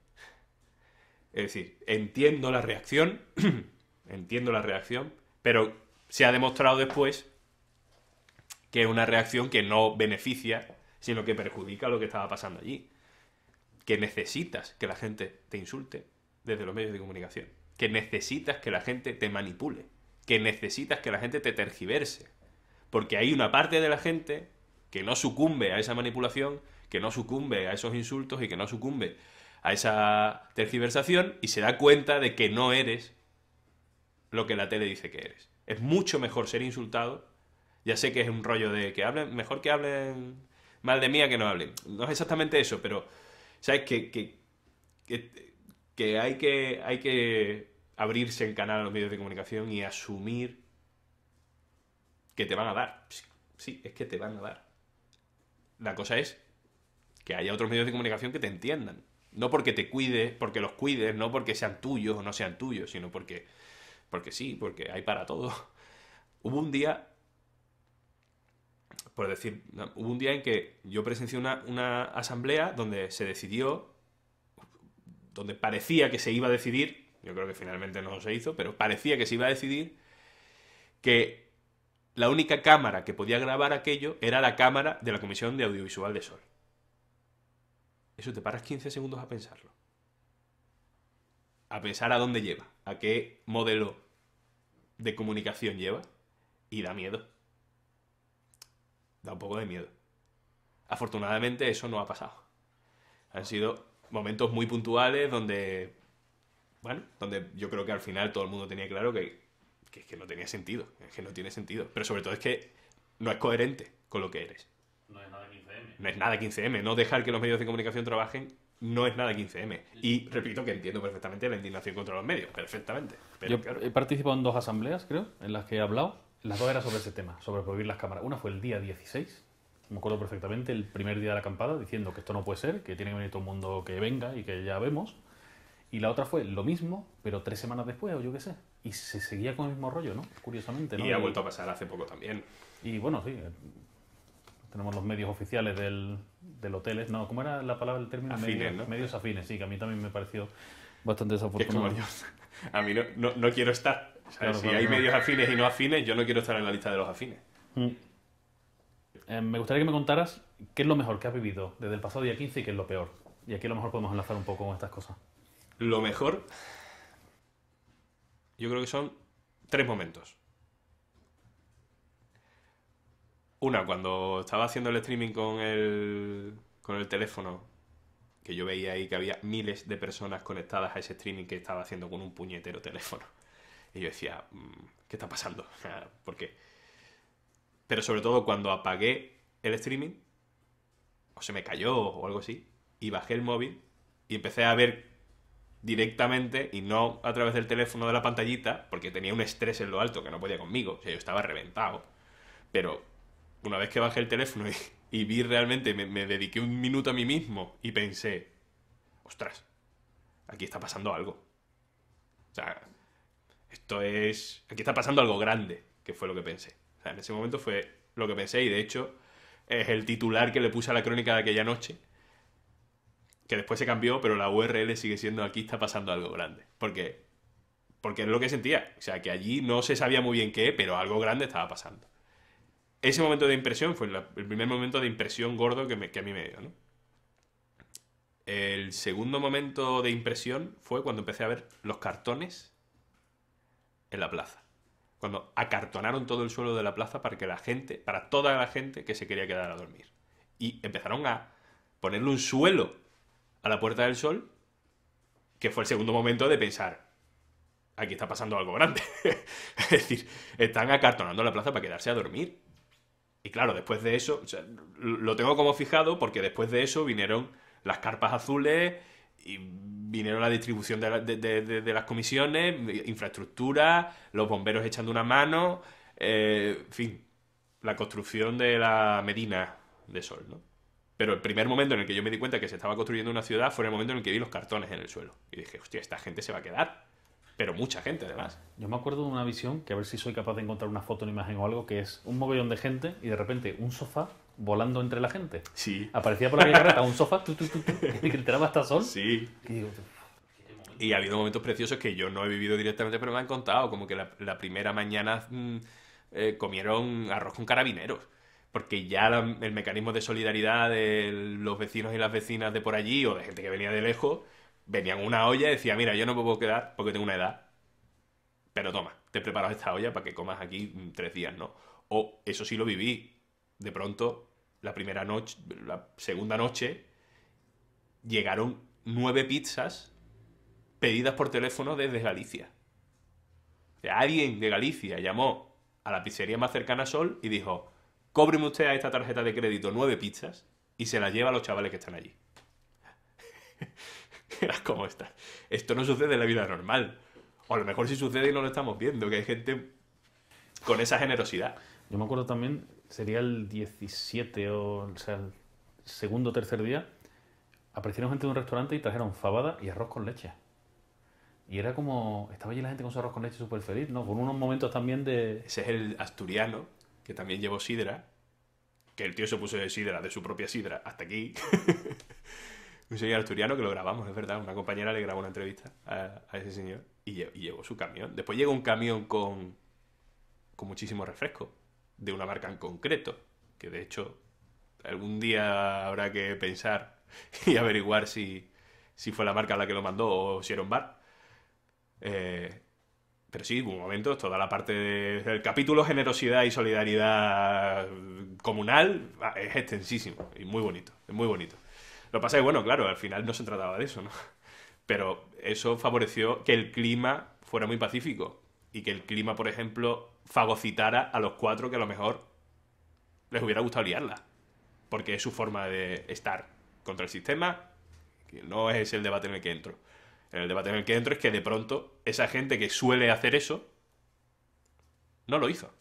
Es decir, entiendo la reacción, pero se ha demostrado después que es una reacción que no beneficia, sino que perjudica lo que estaba pasando allí. Que necesitas que la gente te insulte desde los medios de comunicación. Que necesitas que la gente te manipule. Que necesitas que la gente te tergiverse. Porque hay una parte de la gente que no sucumbe a esa manipulación, que no sucumbe a esos insultos y que no sucumbe a esa tergiversación y se da cuenta de que no eres lo que la tele dice que eres. Es mucho mejor ser insultado. Ya sé que es un rollo de que hablen, mejor que hablen... mal de mía que no hablen. No es exactamente eso, pero ¿sabes? Que hay que abrirse el canal a los medios de comunicación y asumir que te van a dar. Sí, es que te van a dar. La cosa es que haya otros medios de comunicación que te entiendan. No porque te cuides, porque los cuides, no porque sean tuyos o no sean tuyos, sino porque sí, porque hay para todo. Hubo un día... Por decir, hubo un día en que yo presencié una asamblea donde se decidió, donde parecía que se iba a decidir, yo creo que finalmente no se hizo, pero parecía que se iba a decidir que la única cámara que podía grabar aquello era la cámara de la Comisión de Audiovisual de Sol. Eso te paras 15 segundos a pensarlo. A pensar a dónde lleva, a qué modelo de comunicación lleva, y da miedo. Da un poco de miedo. Afortunadamente eso no ha pasado. Han sido momentos muy puntuales donde, bueno, donde yo creo que al final todo el mundo tenía claro que es que no tenía sentido, es que no tiene sentido. Pero sobre todo es que no es coherente con lo que eres. No es nada 15M. No es nada 15M. No dejar que los medios de comunicación trabajen no es nada 15M. Y repito que entiendo perfectamente la indignación contra los medios, perfectamente. Pero, yo he participado en 2 asambleas, creo, en las que he hablado. Las 2 eran sobre ese tema, sobre prohibir las cámaras. Una fue el día 16, me acuerdo perfectamente, el primer día de la acampada, diciendo que esto no puede ser, que tiene que venir todo el mundo que venga y que ya vemos. Y la otra fue lo mismo, pero 3 semanas después, o yo qué sé. Y se seguía con el mismo rollo, ¿no? Curiosamente, ¿no? Y ha vuelto a pasar hace poco también. Y bueno, sí. Tenemos los medios oficiales del hotel, ¿no? ¿Cómo era la palabra, el término? Afines, medios, ¿no? Medios afines, sí, que a mí también me pareció bastante desafortunado. A mí no quiero estar. Claro, si hay medios afines y no afines, yo no quiero estar en la lista de los afines. Me gustaría que me contaras qué es lo mejor que has vivido desde el pasado día 15 y qué es lo peor. Y aquí a lo mejor podemos enlazar un poco con estas cosas. Lo mejor, yo creo que son 3 momentos. Una, cuando estaba haciendo el streaming con el teléfono, que yo veía ahí que había miles de personas conectadas a ese streaming que estaba haciendo con un puñetero teléfono. Y yo decía, ¿qué está pasando? ¿Por qué? Pero sobre todo cuando apagué el streaming, o se me cayó o algo así, y bajé el móvil y empecé a ver directamente y no a través del teléfono de la pantallita, porque tenía un estrés en lo alto que no podía conmigo. O sea, yo estaba reventado. Pero una vez que bajé el teléfono y vi realmente, me dediqué 1 minuto a mí mismo y pensé, ostras, aquí está pasando algo. O sea... Aquí está pasando algo grande, que fue lo que pensé. O sea, en ese momento fue lo que pensé y, de hecho, es el titular que le puse a la crónica de aquella noche, que después se cambió, pero la URL sigue siendo aquí está pasando algo grande. Porque porque es lo que sentía, o sea, que allí no se sabía muy bien qué, pero algo grande estaba pasando. Ese momento de impresión fue el primer momento de impresión gordo que a mí me dio, ¿no? El segundo momento de impresión fue cuando empecé a ver los cartones en la plaza. Cuando acartonaron todo el suelo de la plaza para que la gente, para toda la gente que se quería quedar a dormir. Y empezaron a ponerle un suelo a la Puerta del Sol, que fue el segundo momento de pensar, aquí está pasando algo grande. Es decir, están acartonando la plaza para quedarse a dormir. Y claro, después de eso, o sea, lo tengo como fijado porque después de eso vinieron las carpas azules, y vinieron la distribución de las comisiones, infraestructura, los bomberos echando una mano, en fin, la construcción de la Medina de Sol, ¿no? Pero el primer momento en el que yo me di cuenta que se estaba construyendo una ciudad fue en el momento en el que vi los cartones en el suelo. Y dije, hostia, esta gente se va a quedar. Pero mucha gente, además. Yo me acuerdo de una visión, que a ver si soy capaz de encontrar una foto, una imagen o algo, que es un mogollón de gente y de repente un sofá volando entre la gente. Sí. Aparecía por la carreta un sofá, y gritaba hasta Sol. Sí. Y digo, y ha habido momentos preciosos que yo no he vivido directamente, pero me han contado, como que la primera mañana comieron arroz con carabineros, porque ya el mecanismo de solidaridad de los vecinos y las vecinas de por allí, o de gente que venía de lejos, venían a una olla y decía, mira, yo no me puedo quedar porque tengo una edad, pero toma, te he preparado esta olla para que comas aquí 3 días, ¿no? O eso sí lo viví. De pronto, la primera noche, la segunda noche, llegaron 9 pizzas pedidas por teléfono desde Galicia. O sea, alguien de Galicia llamó a la pizzería más cercana a Sol y dijo, cóbreme usted a esta tarjeta de crédito 9 pizzas y se las lleva a los chavales que están allí. ¿Cómo está? Esto no sucede en la vida normal. O a lo mejor sí sucede y no lo estamos viendo, que hay gente con esa generosidad. Yo me acuerdo también, sería el 17 o sea, el segundo o tercer día, aparecieron gente de un restaurante y trajeron fabada y arroz con leche. Y era como, estaba allí la gente con su arroz con leche súper feliz, ¿no? Con unos momentos también de... Ese es el asturiano, que también llevó sidra, que el tío se puso de sidra, de su propia sidra, hasta aquí. Un señor asturiano que lo grabamos, es verdad, una compañera le grabó una entrevista a ese señor y llevó su camión. Después llegó un camión con muchísimo refresco, de una marca en concreto, que de hecho algún día habrá que pensar y averiguar si fue la marca la que lo mandó o si era un bar. Pero sí, un momento, toda la parte del capítulo generosidad y solidaridad comunal es extensísimo y muy bonito, es muy bonito. Lo que pasa es que, bueno, claro, al final no se trataba de eso, ¿no? Pero eso favoreció que el clima fuera muy pacífico y que el clima, por ejemplo, fagocitara a los 4 que a lo mejor les hubiera gustado liarla. Porque es su forma de estar contra el sistema, que no es el debate en el que entro. El debate en el que entro es que de pronto esa gente que suele hacer eso no lo hizo.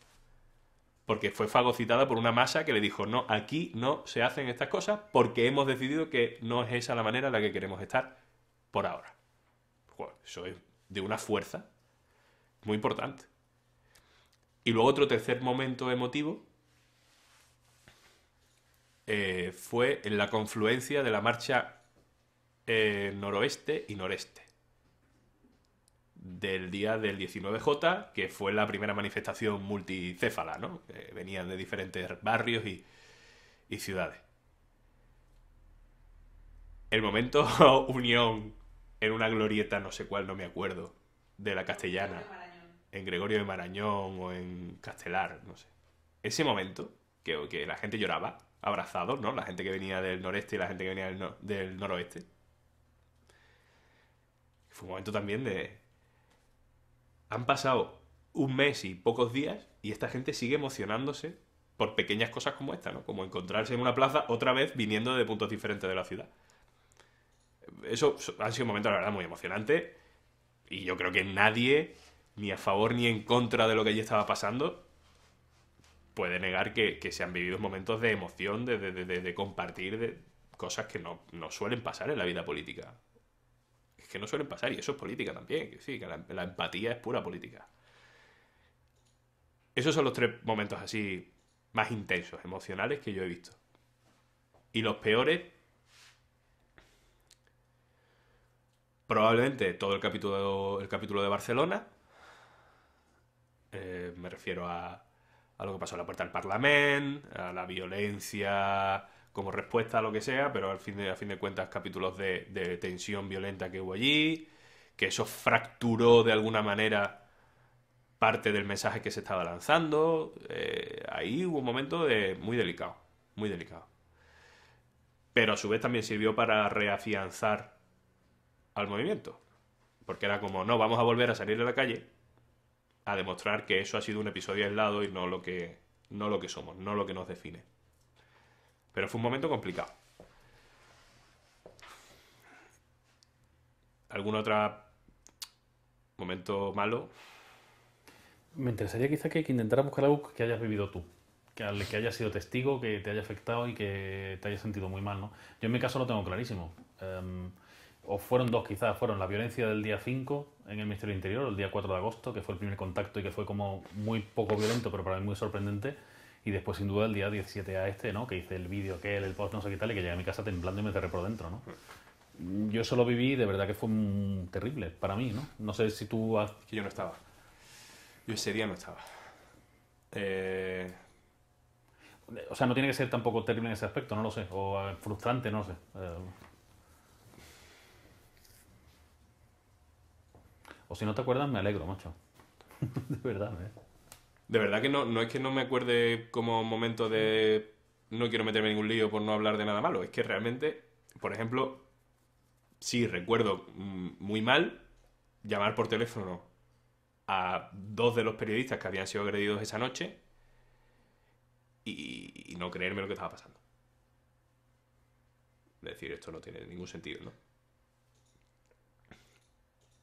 Porque fue fagocitada por una masa que le dijo, no, aquí no se hacen estas cosas porque hemos decidido que no es esa la manera en la que queremos estar por ahora. Joder, eso es de una fuerza muy importante. Y luego otro tercer momento emotivo fue en la confluencia de la marcha noroeste y noreste del día del 19J, que fue la primera manifestación multicéfala, ¿no? Venían de diferentes barrios y ciudades. El momento unión en una glorieta, no sé cuál, no me acuerdo, de la Castellana, en Gregorio de Marañón o en Castelar, no sé. Ese momento, que la gente lloraba, abrazados, ¿no? La gente que venía del noreste y la gente que venía del noroeste. Fue un momento también de... Han pasado un mes y pocos días y esta gente sigue emocionándose por pequeñas cosas como esta, ¿no? Como encontrarse en una plaza otra vez viniendo de puntos diferentes de la ciudad. Eso ha sido un momento, la verdad, muy emocionante. Y yo creo que nadie, ni a favor ni en contra de lo que allí estaba pasando, puede negar que se han vivido momentos de emoción, de compartir de cosas que no suelen pasar en la vida política. Es que no suelen pasar, y eso es política también. Sí, que la empatía es pura política. Esos son los 3 momentos así más intensos, emocionales, que yo he visto. Y los peores... probablemente todo el capítulo de Barcelona. Me refiero a lo que pasó en la Puerta del Parlament, a la violencia como respuesta a lo que sea, pero a fin de cuentas capítulos de tensión violenta que hubo allí, que eso fracturó de alguna manera parte del mensaje que se estaba lanzando. Ahí hubo un momento muy delicado, muy delicado. Pero a su vez también sirvió para reafianzar al movimiento, porque era como, no, vamos a volver a salir a la calle a demostrar que eso ha sido un episodio aislado y no lo que somos, no lo que nos define. Pero fue un momento complicado. ¿Algún otro momento malo? Me interesaría quizás que intentara buscar algo que hayas vivido tú, que hayas sido testigo, que te haya afectado y que te hayas sentido muy mal, ¿no? Yo en mi caso lo tengo clarísimo. O fueron dos quizás, fueron la violencia del día 5 en el Ministerio del Interior, el día 4 de agosto, que fue el primer contacto y que fue como muy poco violento, pero para mí muy sorprendente. Y después, sin duda, el día 17A este, ¿no? Que hice el vídeo, el post, no sé qué tal, y que llegué a mi casa temblando y me cerré por dentro, ¿no? Yo eso lo viví, de verdad que fue terrible para mí, ¿no? No sé si tú has... Que yo no estaba. Yo ese día no estaba. O sea, no tiene que ser tampoco terrible en ese aspecto, no lo sé. O frustrante, no lo sé. O si no te acuerdas, me alegro, macho. De verdad, ¿eh? De verdad que no es que no me acuerde como momento de... No quiero meterme en ningún lío por no hablar de nada malo. Es que realmente, por ejemplo, sí recuerdo muy mal llamar por teléfono a dos de los periodistas que habían sido agredidos esa noche y no creerme lo que estaba pasando. Es decir, esto no tiene ningún sentido, ¿no?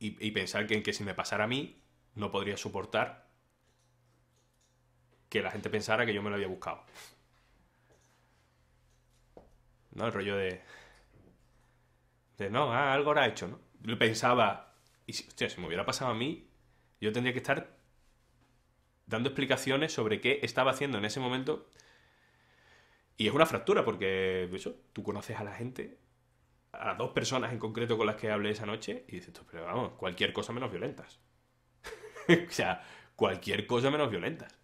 Y pensar que si me pasara a mí, no podría soportar que la gente pensara que yo me lo había buscado. ¿No? El rollo de algo habrá hecho, ¿no? Yo pensaba, y si me hubiera pasado a mí, yo tendría que estar dando explicaciones sobre qué estaba haciendo en ese momento. Y es una fractura, porque eso, tú conoces a la gente, a dos personas en concreto con las que hablé esa noche, y dices, pero vamos, cualquier cosa menos violentas. O sea, cualquier cosa menos violentas.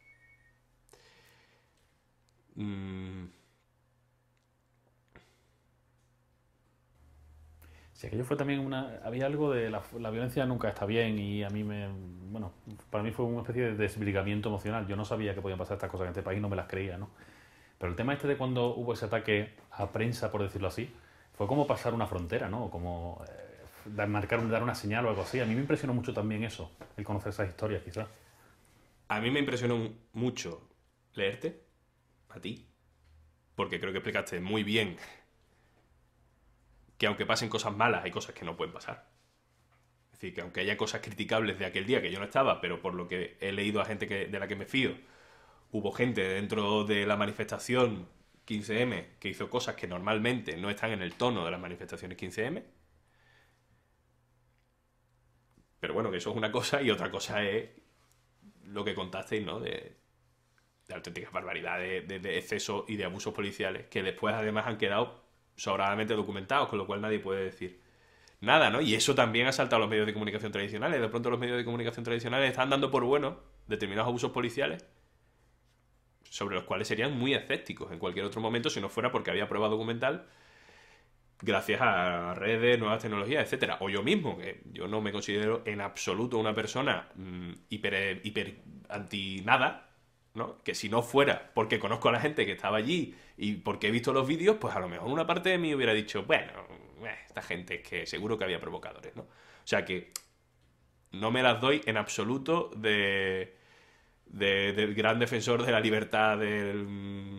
Sí, aquello fue también una... Había algo de la violencia nunca está bien, y a mí me... Bueno, para mí fue una especie de desligamiento emocional. Yo no sabía que podían pasar estas cosas en este país, no me las creía, ¿no? Pero el tema este de cuando hubo ese ataque a prensa, por decirlo así, fue como pasar una frontera, ¿no? Como dar una señal o algo así. A mí me impresionó mucho también eso, el conocer esas historias, quizás. A mí me impresionó mucho leerte a ti, porque creo que explicaste muy bien que aunque pasen cosas malas, hay cosas que no pueden pasar. Es decir, que aunque haya cosas criticables de aquel día que yo no estaba, pero por lo que he leído a gente de la que me fío, hubo gente dentro de la manifestación 15M que hizo cosas que normalmente no están en el tono de las manifestaciones 15M. Pero bueno, que eso es una cosa, y otra cosa es lo que contasteis, ¿no? De auténticas barbaridades, de excesos y de abusos policiales, que después además han quedado sobradamente documentados, con lo cual nadie puede decir nada, ¿no? Y eso también ha saltado a los medios de comunicación tradicionales. De pronto los medios de comunicación tradicionales están dando por buenos determinados abusos policiales sobre los cuales serían muy escépticos en cualquier otro momento si no fuera porque había prueba documental gracias a redes, nuevas tecnologías, etcétera. O yo mismo, que yo no me considero en absoluto una persona hiper anti nada, ¿no? Que si no fuera porque conozco a la gente que estaba allí y porque he visto los vídeos, pues a lo mejor una parte de mí hubiera dicho, bueno, esta gente es que seguro que había provocadores, ¿no? O sea que no me las doy en absoluto del gran defensor de la libertad de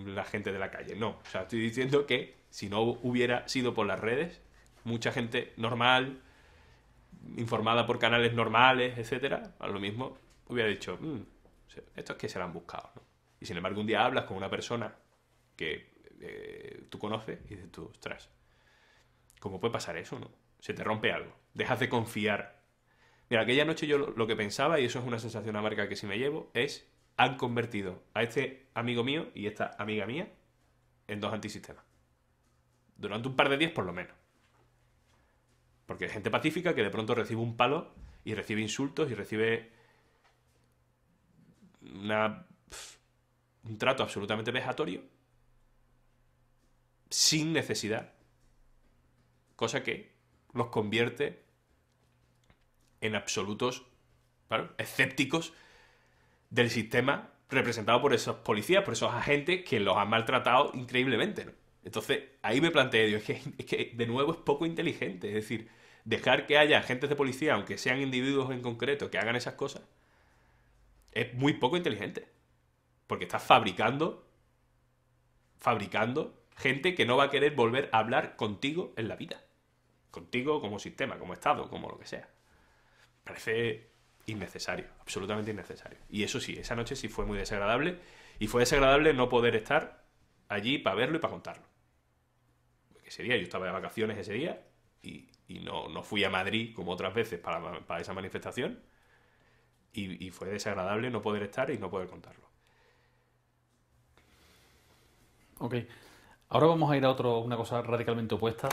la gente de la calle, no. O sea, estoy diciendo que si no hubiera sido por las redes, mucha gente normal, informada por canales normales, etcétera, a lo mismo hubiera dicho... esto es que se lo han buscado, ¿no? Y sin embargo un día hablas con una persona que tú conoces y dices tú, ostras, ¿cómo puede pasar eso, no? Se te rompe algo, dejas de confiar. Mira, aquella noche yo lo que pensaba, y eso es una sensación amarga que sí me llevo, es: han convertido a este amigo mío y esta amiga mía en dos antisistemas. Durante un par de días por lo menos. Porque hay gente pacífica que de pronto recibe un palo y recibe insultos y recibe un trato absolutamente vejatorio sin necesidad, cosa que los convierte en absolutos, ¿vale?, escépticos del sistema representado por esos policías, por esos agentes que los han maltratado increíblemente, ¿no? Entonces, ahí me planteé, digo, es que de nuevo es poco inteligente, es decir, dejar que haya agentes de policía, aunque sean individuos en concreto, que hagan esas cosas, es muy poco inteligente, porque estás fabricando gente que no va a querer volver a hablar contigo en la vida, contigo como sistema, como Estado, como lo que sea. Parece innecesario, absolutamente innecesario. Y eso sí, esa noche sí fue muy desagradable, y fue desagradable no poder estar allí para verlo y para contarlo. Porque ese día yo estaba de vacaciones ese día y no fui a Madrid como otras veces para esa manifestación, y fue desagradable no poder estar y no poder contarlo. Ok, ahora vamos a ir a una cosa radicalmente opuesta,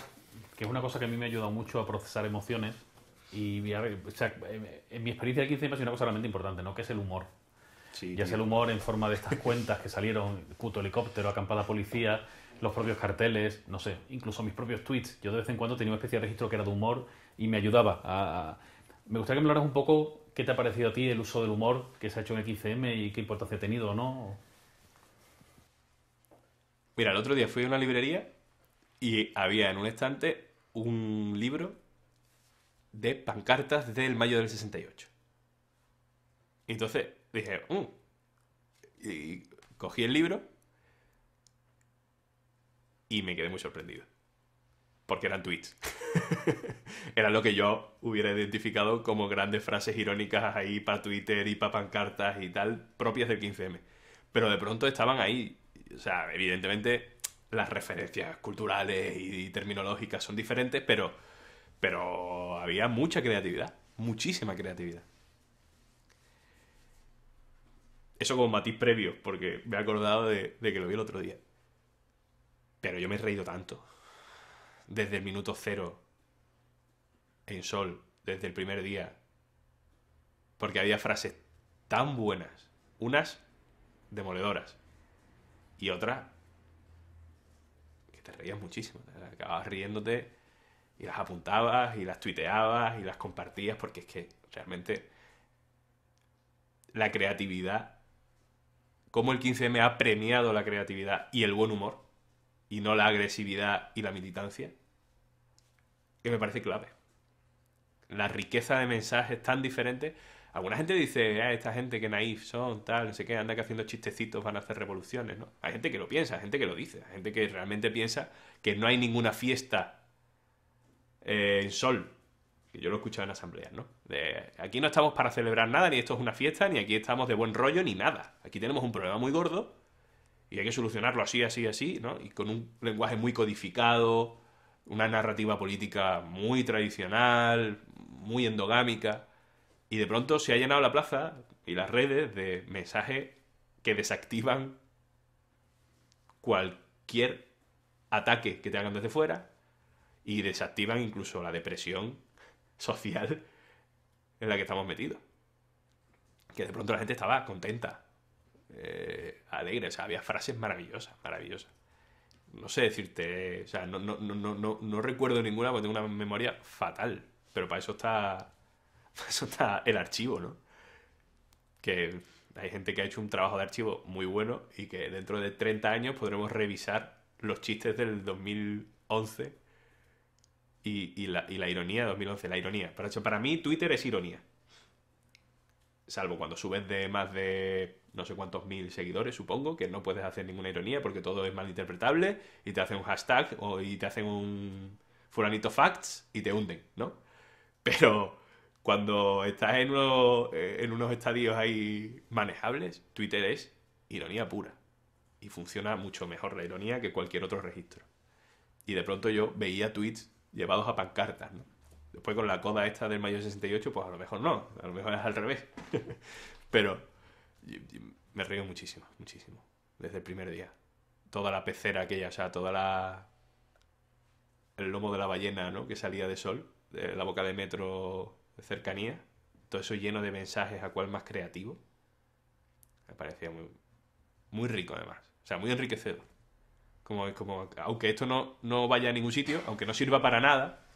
que es una cosa que a mí me ha ayudado mucho a procesar emociones. Y o sea, en mi experiencia de 15M es una cosa realmente importante, ¿no? Que es el humor. Sí, ya sea el humor en forma de estas cuentas que salieron, puto helicóptero, acampada policía, los propios carteles, no sé, incluso mis propios tweets. Yo de vez en cuando tenía una especie de registro que era de humor y me ayudaba a... Me gustaría que me hablaras un poco qué te ha parecido a ti el uso del humor que se ha hecho en el 15M y qué importancia ha tenido o no. Mira, el otro día fui a una librería y había en un estante un libro de pancartas del mayo del 68. Y entonces dije, y cogí el libro y me quedé muy sorprendido. Porque eran tweets. Era lo que yo hubiera identificado como grandes frases irónicas ahí para Twitter y para pancartas y tal, propias del 15M. Pero de pronto estaban ahí. O sea, evidentemente las referencias culturales y terminológicas son diferentes, pero había mucha creatividad, muchísima creatividad. Eso como matiz previo, porque me he acordado de que lo vi el otro día. Pero yo me he reído tanto. Desde el minuto cero en Sol, desde el primer día. Porque había frases tan buenas. Unas demoledoras. Y otras que te reías muchísimo. Acababas riéndote... Y las apuntabas, y las tuiteabas, y las compartías, porque es que realmente la creatividad, como el 15M ha premiado la creatividad y el buen humor, y no la agresividad y la militancia, que me parece clave. La riqueza de mensajes tan diferentes. Alguna gente dice, esta gente que naif son, tal, no sé qué, anda que haciendo chistecitos van a hacer revoluciones, ¿no? Hay gente que lo piensa, hay gente que lo dice, hay gente que realmente piensa que no hay ninguna fiesta... en Sol, que yo lo he escuchado en asambleas, ¿no? Aquí no estamos para celebrar nada, ni esto es una fiesta, ni aquí estamos de buen rollo, ni nada. Aquí tenemos un problema muy gordo y hay que solucionarlo así, así, así, ¿no? Y con un lenguaje muy codificado, una narrativa política muy tradicional, muy endogámica, y de pronto se ha llenado la plaza y las redes de mensajes que desactivan cualquier ataque que te hagan desde fuera. Y desactivan incluso la depresión social en la que estamos metidos. Que de pronto la gente estaba contenta, alegre. O sea, había frases maravillosas, maravillosas. No sé decirte... O sea, no recuerdo ninguna porque tengo una memoria fatal. Pero para eso está el archivo, ¿no? Que hay gente que ha hecho un trabajo de archivo muy bueno y que dentro de 30 años podremos revisar los chistes del 2011... Y la ironía de 2011, la ironía. Para mí Twitter es ironía. Salvo cuando subes de más de no sé cuántos mil seguidores, supongo, que no puedes hacer ninguna ironía porque todo es malinterpretable y te hacen un hashtag y te hacen un fulanito facts y te hunden, ¿no? Pero cuando estás en unos estadios ahí manejables, Twitter es ironía pura. Y funciona mucho mejor la ironía que cualquier otro registro. Y de pronto yo veía tweets llevados a pancartas, ¿no? Después con la coda esta del mayo 68, pues a lo mejor no, a lo mejor es al revés. Pero me río muchísimo, muchísimo, desde el primer día. Toda la pecera aquella, o sea, el lomo de la ballena, ¿no?, que salía de Sol, la boca de metro de cercanía, todo eso lleno de mensajes, a cual más creativo. Me parecía muy, muy rico, además. O sea, muy enriquecedor. Como aunque esto no vaya a ningún sitio, aunque no sirva para nada,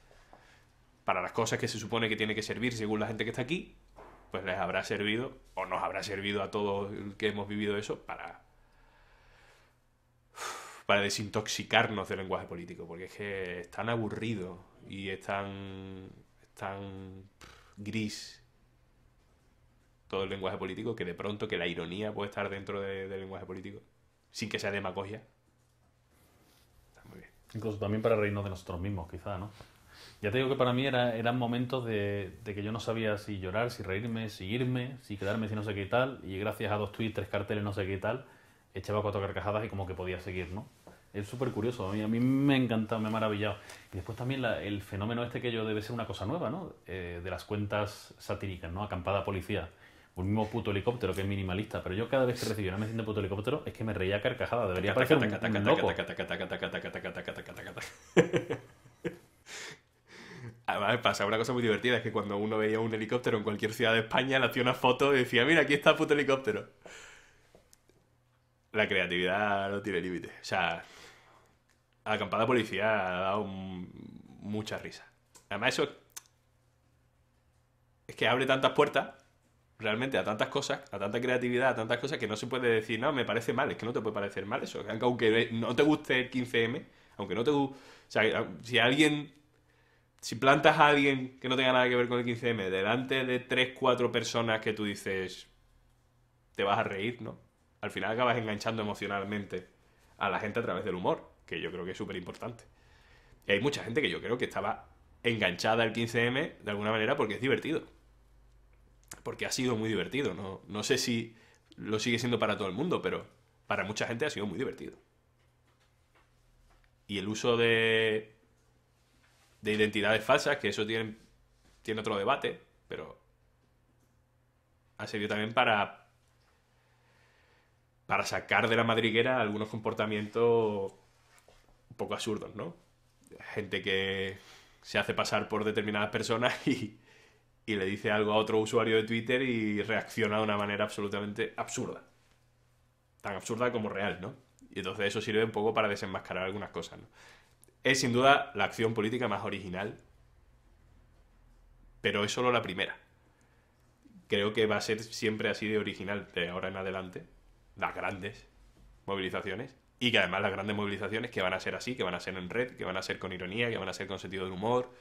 para las cosas que se supone que tiene que servir según la gente que está aquí, pues les habrá servido, o nos habrá servido a todos que hemos vivido eso, para desintoxicarnos del lenguaje político, porque es que es tan aburrido y es tan gris todo el lenguaje político, que de pronto que la ironía puede estar dentro del lenguaje político sin que sea demagogia. Está muy bien. Incluso también para reírnos de nosotros mismos, quizá, ¿no? Ya te digo que para mí eran momentos de que yo no sabía si llorar, si reírme, si irme, si quedarme, si no sé qué y tal, y gracias a 2 tweets, 3 carteles, no sé qué y tal, echaba 4 carcajadas y como que podía seguir, ¿no? Es súper curioso, a mí me ha encantado, me ha maravillado. Y después también el fenómeno este, que yo debe ser una cosa nueva, ¿no? De las cuentas satíricas, ¿no? Acampada Policía, un mismo puto helicóptero que es minimalista, pero yo cada vez que recibí una mención de puto helicóptero es que me reía carcajada, debería parecer un loco. Además pasa una cosa muy divertida, es que cuando uno veía un helicóptero en cualquier ciudad de España, le hacía una foto y decía, mira, aquí está el puto helicóptero. La creatividad no tiene límite. O sea, a la Acampada Policía ha dado mucha risa. Además, eso es que abre tantas puertas, realmente, a tantas cosas, a tanta creatividad, a tantas cosas, que no se puede decir, no, me parece mal. Es que no te puede parecer mal eso. Aunque no te guste el 15M, aunque no te guste... O sea, si plantas a alguien que no tenga nada que ver con el 15M delante de 3-4 personas que tú dices, te vas a reír, ¿no? Al final acabas enganchando emocionalmente a la gente a través del humor, que yo creo que es súper importante. Y hay mucha gente que yo creo que estaba enganchada al 15M de alguna manera porque es divertido. Porque ha sido muy divertido. No sé si lo sigue siendo para todo el mundo, pero para mucha gente ha sido muy divertido. Y el uso de identidades falsas, que eso tiene otro debate, pero ha servido también para sacar de la madriguera algunos comportamientos un poco absurdos, ¿no? Gente que se hace pasar por determinadas personas y le dice algo a otro usuario de Twitter y reacciona de una manera absolutamente absurda. Tan absurda como real, ¿no? Y entonces eso sirve un poco para desenmascarar algunas cosas, ¿no? Es sin duda la acción política más original, pero es solo la primera. Creo que va a ser siempre así de original de ahora en adelante, las grandes movilizaciones, y que además las grandes movilizaciones que van a ser así, que van a ser en red, que van a ser con ironía, que van a ser con sentido del humor,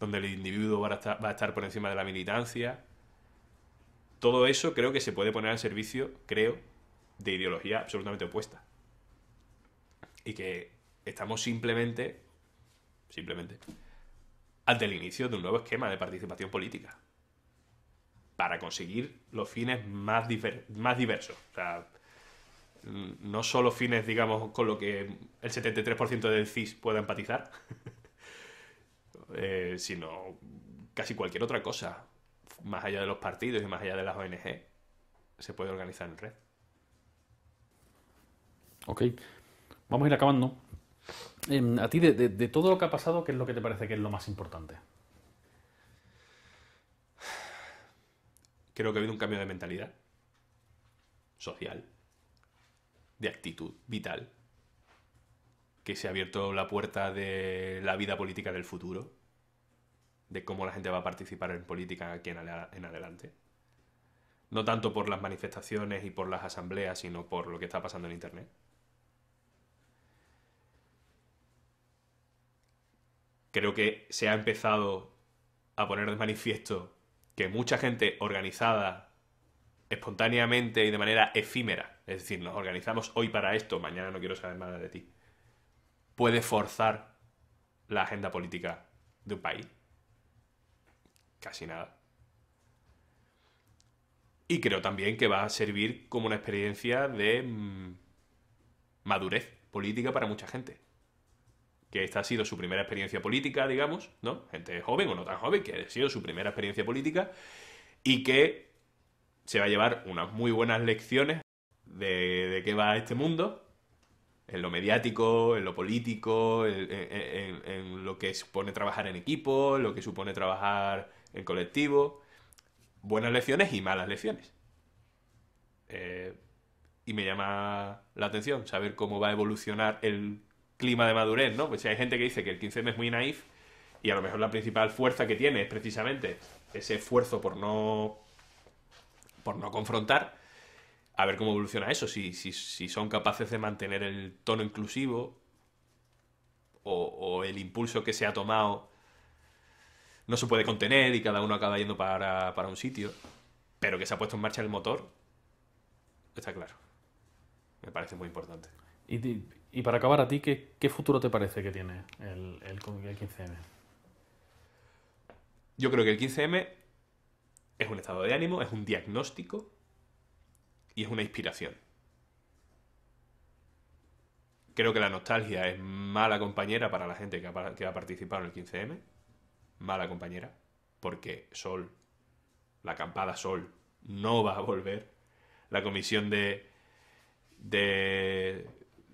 donde el individuo va a estar por encima de la militancia. Todo eso creo que se puede poner al servicio, creo, de ideología absolutamente opuesta. Y que estamos simplemente ante el inicio de un nuevo esquema de participación política para conseguir los fines más diversos. O sea, no solo fines, digamos, con lo que el 73% del CIS pueda empatizar, sino casi cualquier otra cosa, más allá de los partidos y más allá de las ONG, se puede organizar en red. Ok, vamos a ir acabando. A ti, de todo lo que ha pasado, ¿qué es lo que te parece que es lo más importante? Creo que ha habido un cambio de mentalidad social, de actitud vital, que se ha abierto la puerta de la vida política del futuro, de cómo la gente va a participar en política aquí en adelante. No tanto por las manifestaciones y por las asambleas, sino por lo que está pasando en Internet. Creo que se ha empezado a poner de manifiesto que mucha gente organizada espontáneamente y de manera efímera, es decir, nos organizamos hoy para esto, mañana no quiero saber nada de ti, puede forzar la agenda política de un país. Casi nada. Y creo también que va a servir como una experiencia de madurez política para mucha gente. Que esta ha sido su primera experiencia política, digamos, ¿no? Gente joven o no tan joven, que ha sido su primera experiencia política y que se va a llevar unas muy buenas lecciones de qué va este mundo en lo mediático, en lo político, en lo que supone trabajar en equipo, lo que supone trabajar en colectivo. Buenas lecciones y malas lecciones. Y me llama la atención saber cómo va a evolucionar el clima de madurez, ¿no? Pues hay gente que dice que el 15M es muy naif y a lo mejor la principal fuerza que tiene es precisamente ese esfuerzo por no confrontar. A ver cómo evoluciona eso, si son capaces de mantener el tono inclusivo o el impulso que se ha tomado no se puede contener y cada uno acaba yendo para un sitio, pero que se ha puesto en marcha el motor, está claro. Me parece muy importante. Y para acabar, a ti, ¿qué futuro te parece que tiene el 15M? Yo creo que el 15M es un estado de ánimo, es un diagnóstico y es una inspiración. Creo que la nostalgia es mala compañera para la gente que ha participado en el 15M. Mala compañera. Porque Sol, la acampada Sol, no va a volver. La comisión de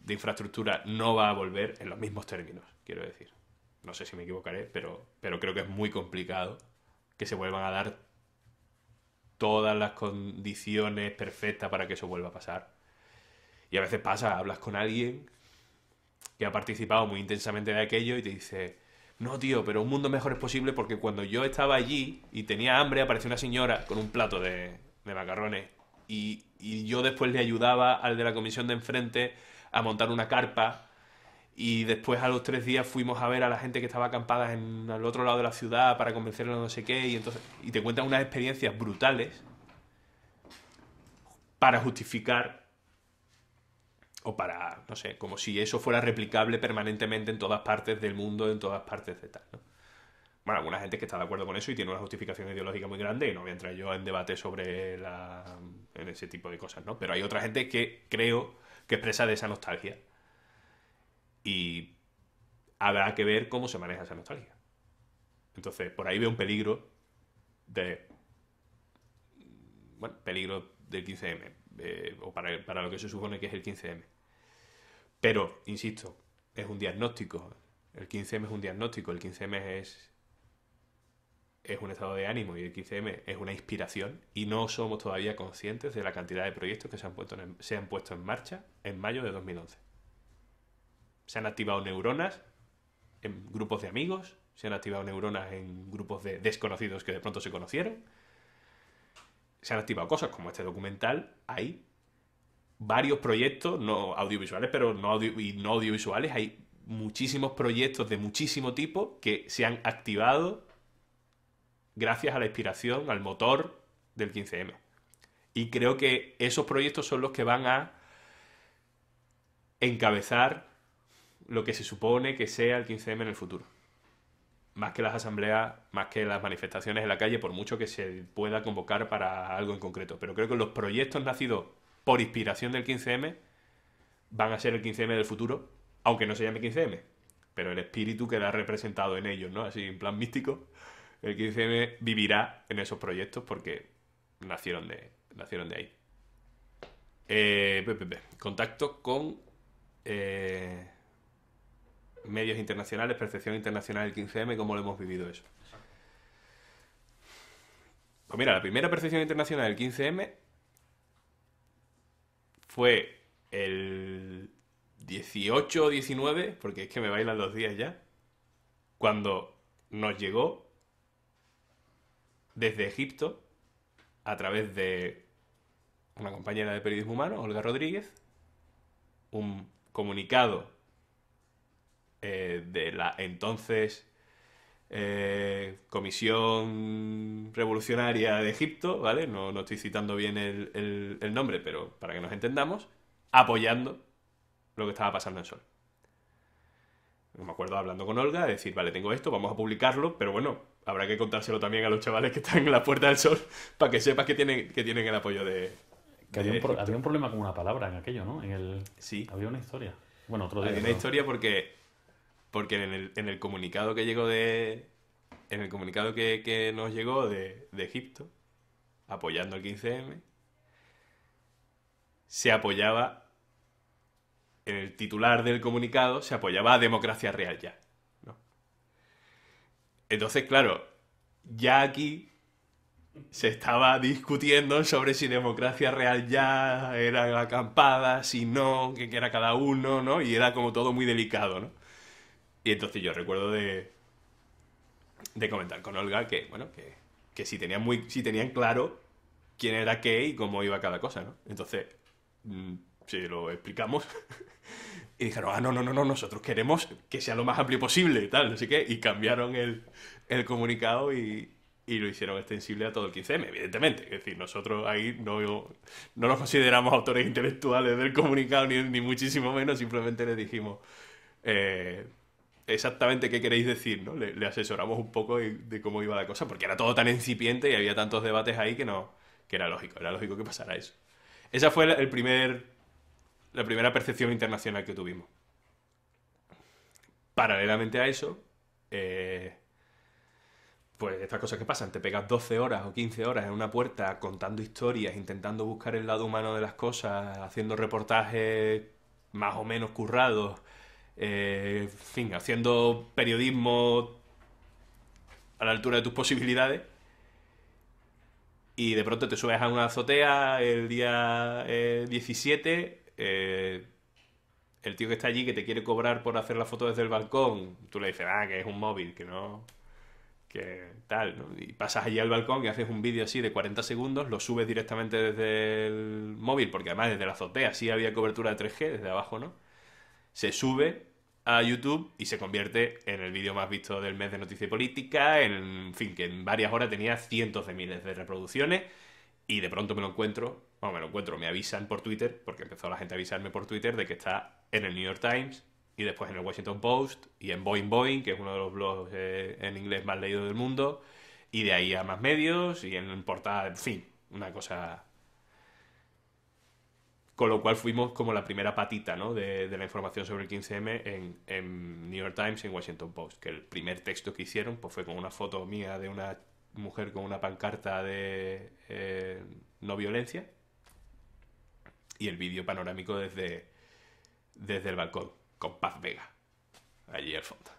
infraestructura no va a volver en los mismos términos, quiero decir. No sé si me equivocaré, pero creo que es muy complicado que se vuelvan a dar todas las condiciones perfectas para que eso vuelva a pasar. Y a veces pasa, hablas con alguien que ha participado muy intensamente de aquello y te dice, no, tío, pero un mundo mejor es posible porque cuando yo estaba allí y tenía hambre, apareció una señora con un plato de macarrones y yo después le ayudaba al de la comisión de enfrente a montar una carpa y después a los 3 días fuimos a ver a la gente que estaba acampada al otro lado de la ciudad para convencerlos de no sé qué, y te cuentan unas experiencias brutales para justificar, o para, no sé, como si eso fuera replicable permanentemente en todas partes del mundo, en todas partes de tal, ¿no? Bueno, alguna gente que está de acuerdo con eso y tiene una justificación ideológica muy grande, y no voy a entrar yo en debate sobre en ese tipo de cosas, ¿no? Pero hay otra gente que creo que expresa de esa nostalgia. Y habrá que ver cómo se maneja esa nostalgia. Entonces, por ahí veo un peligro peligro del 15M, o para lo que se supone que es el 15M. Pero, insisto, es un diagnóstico. El 15M es un diagnóstico, el 15M es un estado de ánimo y el 15M es una inspiración, y no somos todavía conscientes de la cantidad de proyectos que se han puesto en marcha en mayo de 2011. Se han activado neuronas en grupos de amigos, se han activado neuronas en grupos de desconocidos que de pronto se conocieron. Se han activado cosas como este documental. Hay varios proyectos, no audiovisuales, no audiovisuales. Hay muchísimos proyectos de muchísimo tipo que se han activado gracias a la inspiración, al motor del 15M. Y creo que esos proyectos son los que van a encabezar lo que se supone que sea el 15M en el futuro. Más que las asambleas, más que las manifestaciones en la calle, por mucho que se pueda convocar para algo en concreto. Pero creo que los proyectos nacidos por inspiración del 15M van a ser el 15M del futuro, aunque no se llame 15M. Pero el espíritu queda representado en ellos, ¿no? Así, en plan místico, el 15M vivirá en esos proyectos porque nacieron de ahí. Contacto con... medios internacionales, percepción internacional del 15M, ¿cómo lo hemos vivido eso? Pues mira, la primera percepción internacional del 15M fue el 18 o 19, porque es que me bailan los días ya, cuando nos llegó desde Egipto a través de una compañera de Periodismo Humano, Olga Rodríguez, un comunicado de la entonces Comisión Revolucionaria de Egipto, ¿vale? No estoy citando bien el nombre, pero para que nos entendamos, apoyando lo que estaba pasando en Sol. Me acuerdo hablando con Olga, decir, vale, tengo esto, vamos a publicarlo, pero bueno, habrá que contárselo también a los chavales que están en la Puerta del Sol para que sepas que tienen el apoyo de... Que había un problema con una palabra en aquello, ¿no? Sí. Había una historia. Bueno, otro día. Había una historia porque en el comunicado que llegó que nos llegó de Egipto, apoyando el 15M, se apoyaba En el titular del comunicado se apoyaba a Democracia Real Ya, ¿no? Entonces, claro, ya aquí se estaba discutiendo sobre si Democracia Real Ya era la acampada, si no, que era cada uno, ¿no? Y era como todo muy delicado, ¿no? Y entonces yo recuerdo de comentar con Olga que, bueno, que si tenían claro quién era qué y cómo iba cada cosa, ¿no? Entonces, si lo explicamos y dijeron, ah, no, nosotros queremos que sea lo más amplio posible y tal, no sé qué, y cambiaron el comunicado y lo hicieron extensible a todo el 15M, evidentemente. Es decir, nosotros ahí no nos consideramos autores intelectuales del comunicado, ni muchísimo menos, simplemente les dijimos exactamente qué queréis decir, ¿no? Le asesoramos un poco de cómo iba la cosa, porque era todo tan incipiente y había tantos debates ahí que era lógico que pasara eso. Esa fue la primera percepción internacional que tuvimos. Paralelamente a eso, pues estas cosas que pasan, te pegas 12 horas o 15 horas en una puerta contando historias, intentando buscar el lado humano de las cosas, haciendo reportajes más o menos currados, en fin, haciendo periodismo a la altura de tus posibilidades. Y de pronto te subes a una azotea el día 17, el tío que está allí que te quiere cobrar por hacer la foto desde el balcón, tú le dices, ah, que es un móvil, que no, que tal, ¿no? Y pasas allí al balcón y haces un vídeo así de 40 segundos, lo subes directamente desde el móvil, porque además desde la azotea sí había cobertura de 3G, desde abajo no, se sube a YouTube y se convierte en el vídeo más visto del mes de Noticia y Política, en fin, que en varias horas tenía cientos de miles de reproducciones. Y de pronto me avisan por Twitter, porque empezó la gente a avisarme por Twitter de que está en el New York Times y después en el Washington Post y en Boing Boing, que es uno de los blogs en inglés más leídos del mundo, y de ahí a más medios y en portada, en fin, una cosa. Con lo cual fuimos como la primera patita, ¿no? de la información sobre el 15M en New York Times y en Washington Post, que el primer texto que hicieron pues fue con una foto mía de una mujer con una pancarta de no violencia y el vídeo panorámico desde el balcón, con Paz Vega, allí al fondo.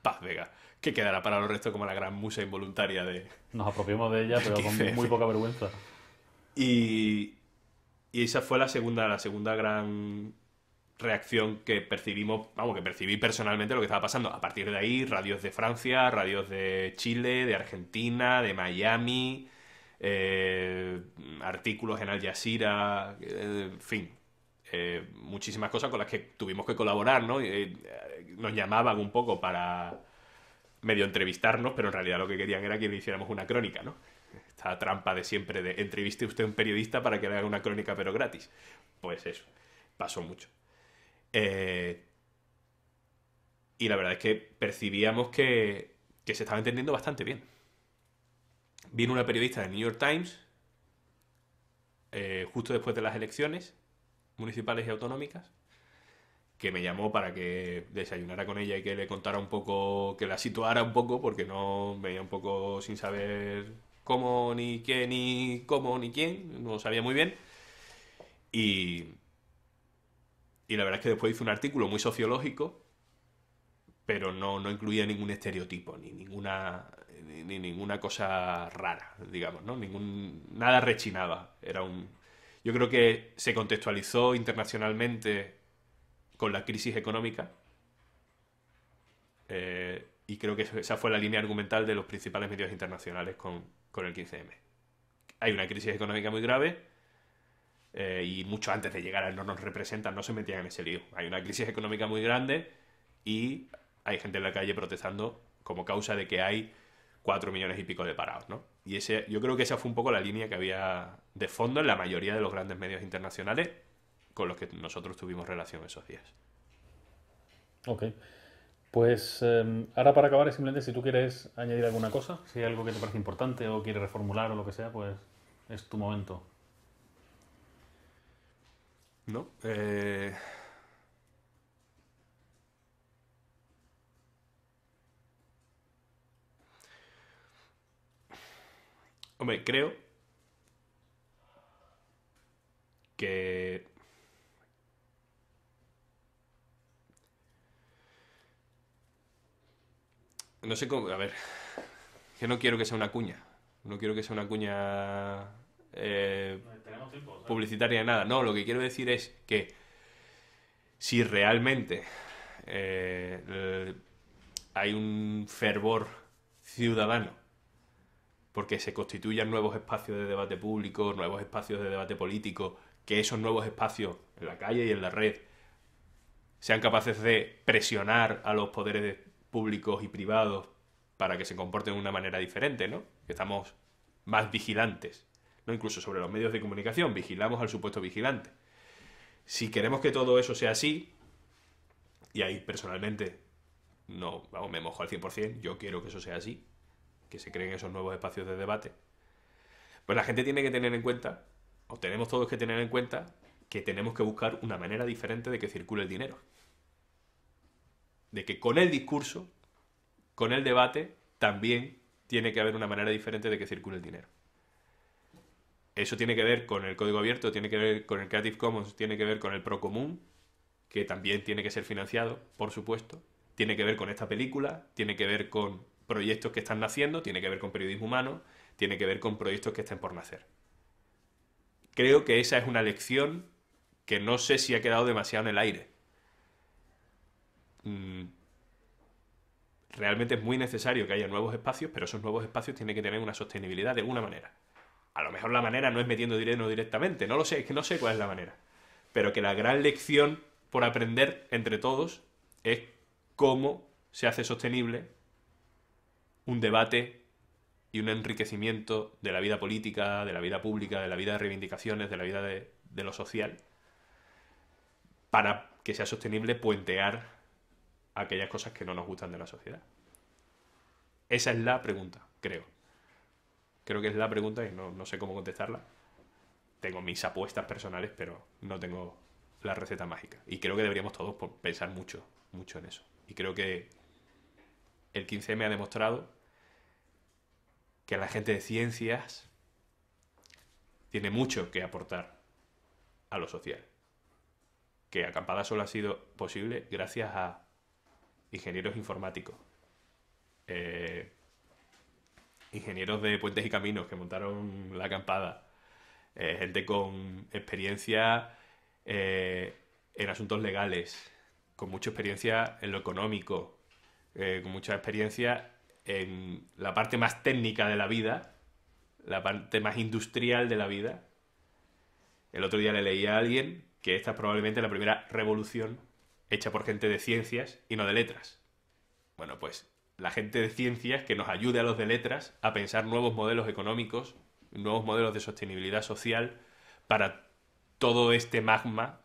Paz Vega, que quedará para los restos como la gran musa involuntaria de... Nos apropiamos de ella, pero con muy poca vergüenza. Y esa fue la segunda gran reacción que percibimos, vamos, que percibí personalmente lo que estaba pasando. A partir de ahí, radios de Francia, radios de Chile, de Argentina, de Miami, artículos en Al Jazeera, en fin, muchísimas cosas con las que tuvimos que colaborar, ¿no? Nos llamaban un poco para medio entrevistarnos, pero en realidad lo que querían era que le hiciéramos una crónica, ¿no? Esta trampa de siempre de entreviste usted a un periodista para que le haga una crónica pero gratis. Pues eso, pasó mucho. Y la verdad es que percibíamos que se estaba entendiendo bastante bien. Vino una periodista del New York Times justo después de las elecciones municipales y autonómicas, que me llamó para que desayunara con ella y que le contara un poco, que la situara un poco, porque no venía un poco sin saber... cómo, ni qué, ni cómo, ni quién, no sabía muy bien. Y la verdad es que después hice un artículo muy sociológico, pero no incluía ningún estereotipo, ni ninguna cosa rara, digamos, ¿no? Nada rechinaba. Yo creo que se contextualizó internacionalmente con la crisis económica. Y creo que esa fue la línea argumental de los principales medios internacionales con el 15M. Hay una crisis económica muy grave y mucho antes de llegar a No nos representan no se metían en ese lío. Hay una crisis económica muy grande y hay gente en la calle protestando como causa de que hay 4 millones y pico de parados, ¿no? Y yo creo que esa fue un poco la línea que había de fondo en la mayoría de los grandes medios internacionales con los que nosotros tuvimos relación esos días. Ok. Pues ahora para acabar es simplemente si tú quieres añadir alguna cosa, si hay algo que te parece importante o quieres reformular o lo que sea, pues es tu momento. No. Hombre, creo no sé cómo, a ver, que no quiero que sea una cuña, no quiero que sea una cuña publicitaria, nada. No, lo que quiero decir es que si realmente hay un fervor ciudadano porque se constituyan nuevos espacios de debate público, nuevos espacios de debate político, que esos nuevos espacios en la calle y en la red sean capaces de presionar a los poderes públicos y privados para que se comporten de una manera diferente, ¿no? Que estamos más vigilantes, ¿no? Incluso sobre los medios de comunicación, vigilamos al supuesto vigilante. Si queremos que todo eso sea así, y ahí personalmente no, vamos, me mojo al 100%, yo quiero que eso sea así, que se creen esos nuevos espacios de debate, pues la gente tiene que tener en cuenta, o tenemos todos que tener en cuenta, que tenemos que buscar una manera diferente de que circule el dinero. De que con el discurso, con el debate, también tiene que haber una manera diferente de que circule el dinero. Eso tiene que ver con el código abierto, tiene que ver con el Creative Commons, tiene que ver con el Pro Común, que también tiene que ser financiado, por supuesto. Tiene que ver con esta película, tiene que ver con proyectos que están naciendo, tiene que ver con periodismo humano, tiene que ver con proyectos que estén por nacer. Creo que esa es una lección que no sé si ha quedado demasiado en el aire. Realmente es muy necesario que haya nuevos espacios, pero esos nuevos espacios tienen que tener una sostenibilidad de alguna manera. A lo mejor la manera no es metiendo dinero directamente, no lo sé, es que no sé cuál es la manera. Pero que la gran lección por aprender entre todos es cómo se hace sostenible un debate y un enriquecimiento de la vida política, de la vida pública, de la vida de reivindicaciones, de la vida de lo social, para que sea sostenible puentear aquellas cosas que no nos gustan de la sociedad. Esa es la pregunta, creo. Creo que es la pregunta y no sé cómo contestarla. Tengo mis apuestas personales, pero no tengo la receta mágica. Y creo que deberíamos todos pensar mucho, mucho en eso. Y creo que el 15M ha demostrado que la gente de ciencias tiene mucho que aportar a lo social. Que Acampada Sol ha sido posible gracias a ingenieros informáticos, ingenieros de puentes y caminos que montaron la acampada, gente con experiencia en asuntos legales, con mucha experiencia en lo económico, con mucha experiencia en la parte más técnica de la vida, la parte más industrial de la vida. El otro día le leí a alguien que esta es probablemente la primera revolución hecha por gente de ciencias y no de letras. Bueno, pues la gente de ciencias que nos ayude a los de letras a pensar nuevos modelos económicos, nuevos modelos de sostenibilidad social para todo este magma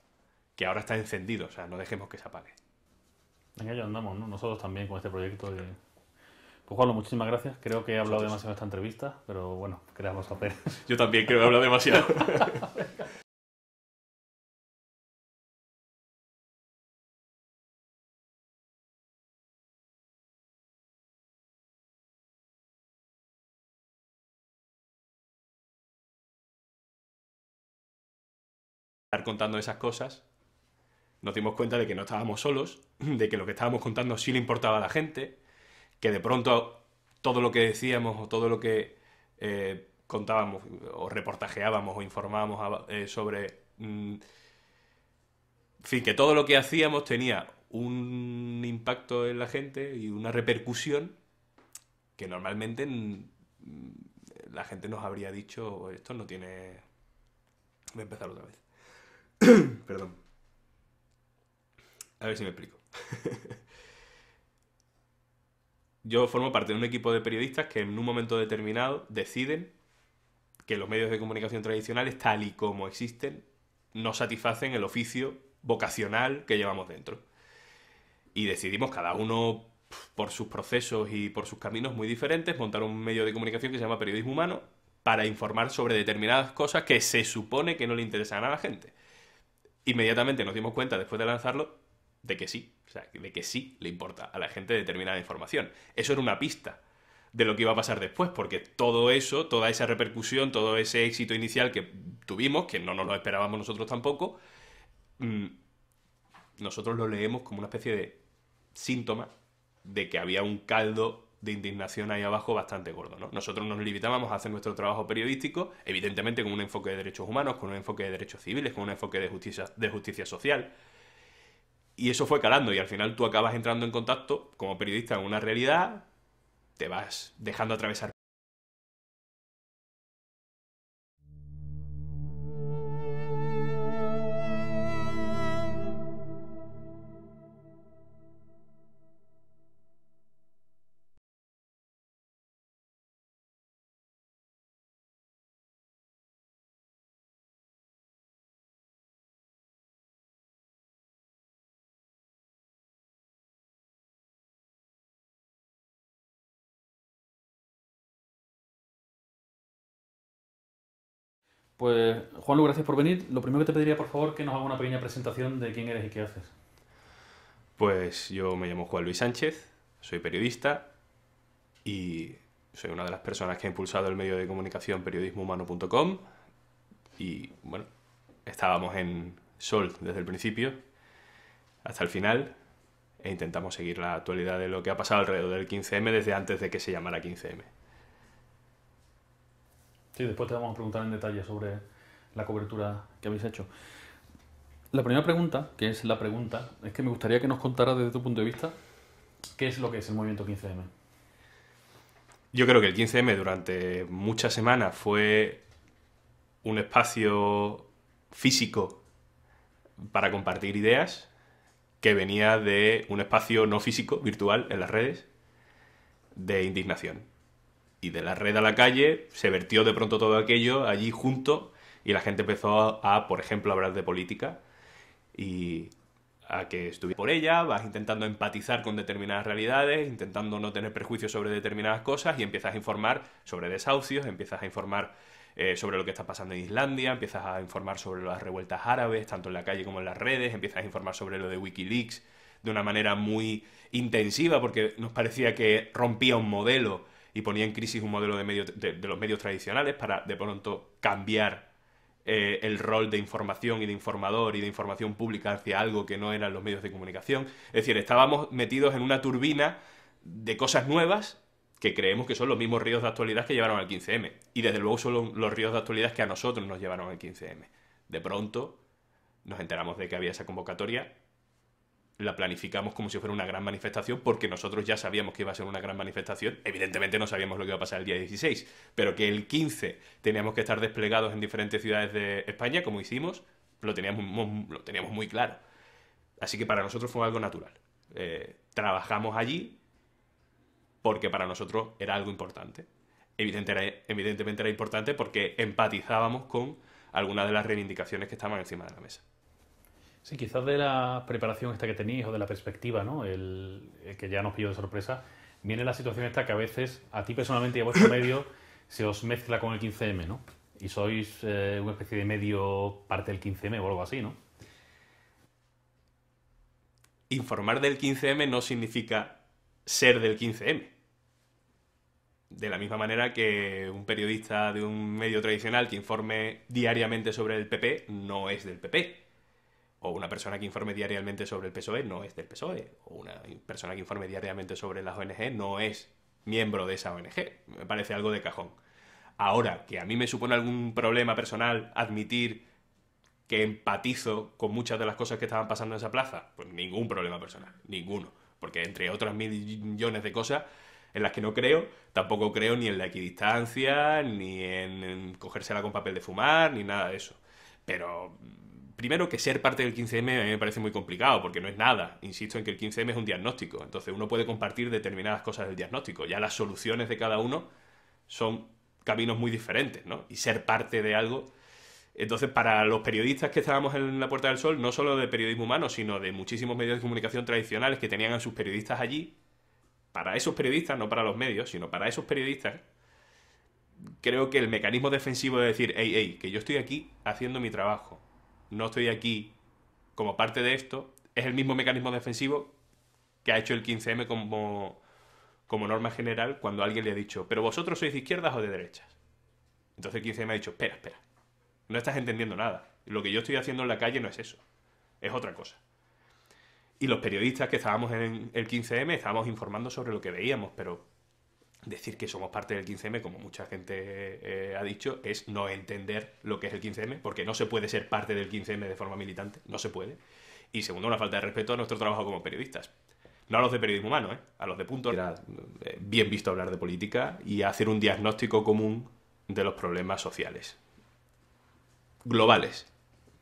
que ahora está encendido. O sea, no dejemos que se apague. En ello andamos, ¿no? Nosotros también con este proyecto de... Pues Juanlu, muchísimas gracias. Creo que he hablado demasiado en esta entrevista, pero bueno, queríamos hacer. Yo también creo que he hablado demasiado. Contando esas cosas, nos dimos cuenta de que no estábamos solos, de que lo que estábamos contando sí le importaba a la gente, que de pronto todo lo que decíamos o todo lo que contábamos o reportajeábamos o informábamos sobre... en fin, que todo lo que hacíamos tenía un impacto en la gente y una repercusión que normalmente la gente nos habría dicho, esto no tiene... Voy a empezar otra vez. Perdón. A ver si me explico. Yo formo parte de un equipo de periodistas que en un momento determinado deciden que los medios de comunicación tradicionales, tal y como existen, no satisfacen el oficio vocacional que llevamos dentro. Y decidimos cada uno, por sus procesos y por sus caminos muy diferentes, montar un medio de comunicación que se llama Periodismo Humano para informar sobre determinadas cosas que se supone que no le interesan a la gente. Inmediatamente nos dimos cuenta, después de lanzarlo, de que sí. O sea, de que sí le importa a la gente determinada información. Eso era una pista de lo que iba a pasar después, porque todo eso, toda esa repercusión, todo ese éxito inicial que tuvimos, que no nos lo esperábamos nosotros tampoco, nosotros lo leemos como una especie de síntoma de que había un caldo de indignación ahí abajo bastante gordo, ¿no? Nosotros nos limitábamos a hacer nuestro trabajo periodístico, evidentemente con un enfoque de derechos humanos, con un enfoque de derechos civiles, con un enfoque de justicia social. Y eso fue calando y al final tú acabas entrando en contacto como periodista con una realidad, te vas dejando atravesar. Pues, Juan Luis, gracias por venir. Lo primero que te pediría, por favor, que nos haga una pequeña presentación de quién eres y qué haces. Pues yo me llamo Juan Luis Sánchez, soy periodista y soy una de las personas que ha impulsado el medio de comunicación periodismohumano.com y, bueno, estábamos en Sol desde el principio hasta el final e intentamos seguir la actualidad de lo que ha pasado alrededor del 15M desde antes de que se llamara 15M. Sí, después te vamos a preguntar en detalle sobre la cobertura que habéis hecho. La primera pregunta, que es la pregunta, es que me gustaría que nos contara desde tu punto de vista qué es lo que es el movimiento 15M. Yo creo que el 15M durante muchas semanas fue un espacio físico para compartir ideas que venía de un espacio no físico, virtual, en las redes, de indignación. Y de la red a la calle se vertió de pronto todo aquello allí junto y la gente empezó a, por ejemplo, hablar de política y a que estuviera por ella, vas intentando empatizar con determinadas realidades, intentando no tener prejuicios sobre determinadas cosas y empiezas a informar sobre desahucios, empiezas a informar sobre lo que está pasando en Islandia, empiezas a informar sobre las revueltas árabes, tanto en la calle como en las redes, empiezas a informar sobre lo de Wikileaks de una manera muy intensiva porque nos parecía que rompía un modelo y ponía en crisis un modelo de los medios tradicionales para, de pronto, cambiar el rol de información y de informador y de información pública hacia algo que no eran los medios de comunicación. Es decir, estábamos metidos en una turbina de cosas nuevas que creemos que son los mismos ríos de actualidad que llevaron al 15M. Y desde luego son los ríos de actualidad que a nosotros nos llevaron al 15M. De pronto nos enteramos de que había esa convocatoria, la planificamos como si fuera una gran manifestación porque nosotros ya sabíamos que iba a ser una gran manifestación. Evidentemente no sabíamos lo que iba a pasar el día 16, pero que el 15 teníamos que estar desplegados en diferentes ciudades de España, como hicimos, lo teníamos muy claro. Así que para nosotros fue algo natural. Trabajamos allí porque para nosotros era algo importante. Evidentemente era importante porque empatizábamos con algunas de las reivindicaciones que estaban encima de la mesa. Sí, quizás de la preparación esta que tenéis o de la perspectiva, ¿no? El que ya nos pilló de sorpresa, viene la situación esta que a veces a ti personalmente y a vuestro medio se os mezcla con el 15M, ¿no? Y sois una especie de medio parte del 15M o algo así, ¿no? Informar del 15M no significa ser del 15M. De la misma manera que un periodista de un medio tradicional que informe diariamente sobre el PP no es del PP. O una persona que informe diariamente sobre el PSOE no es del PSOE. O una persona que informe diariamente sobre las ONG no es miembro de esa ONG. Me parece algo de cajón. Ahora, que a mí me supone algún problema personal admitir que empatizo con muchas de las cosas que estaban pasando en esa plaza, pues ningún problema personal, ninguno. Porque entre otras millones de cosas en las que no creo, tampoco creo ni en la equidistancia, ni en cogérsela con papel de fumar, ni nada de eso. Pero primero, que ser parte del 15M a mí me parece muy complicado, porque no es nada. Insisto en que el 15M es un diagnóstico. Entonces uno puede compartir determinadas cosas del diagnóstico. Ya las soluciones de cada uno son caminos muy diferentes, ¿no? Y ser parte de algo. Entonces, para los periodistas que estábamos en la Puerta del Sol, no solo de periodismo humano, sino de muchísimos medios de comunicación tradicionales que tenían a sus periodistas allí, para esos periodistas, no para los medios, sino para esos periodistas, creo que el mecanismo defensivo de decir, hey, hey, que yo estoy aquí haciendo mi trabajo, no estoy aquí como parte de esto, es el mismo mecanismo defensivo que ha hecho el 15M como norma general cuando alguien le ha dicho, pero vosotros sois de izquierdas o de derechas. Entonces el 15M ha dicho, espera, espera, no estás entendiendo nada. Lo que yo estoy haciendo en la calle no es eso, es otra cosa. Y los periodistas que estábamos en el 15M estábamos informando sobre lo que veíamos, pero Decir que somos parte del 15M, como mucha gente ha dicho, es no entender lo que es el 15M, porque no se puede ser parte del 15M de forma militante, no se puede. Y segundo, una falta de respeto a nuestro trabajo como periodistas. No a los de periodismo humano, a los de Punto. Era bien visto hablar de política y hacer un diagnóstico común de los problemas sociales. Globales,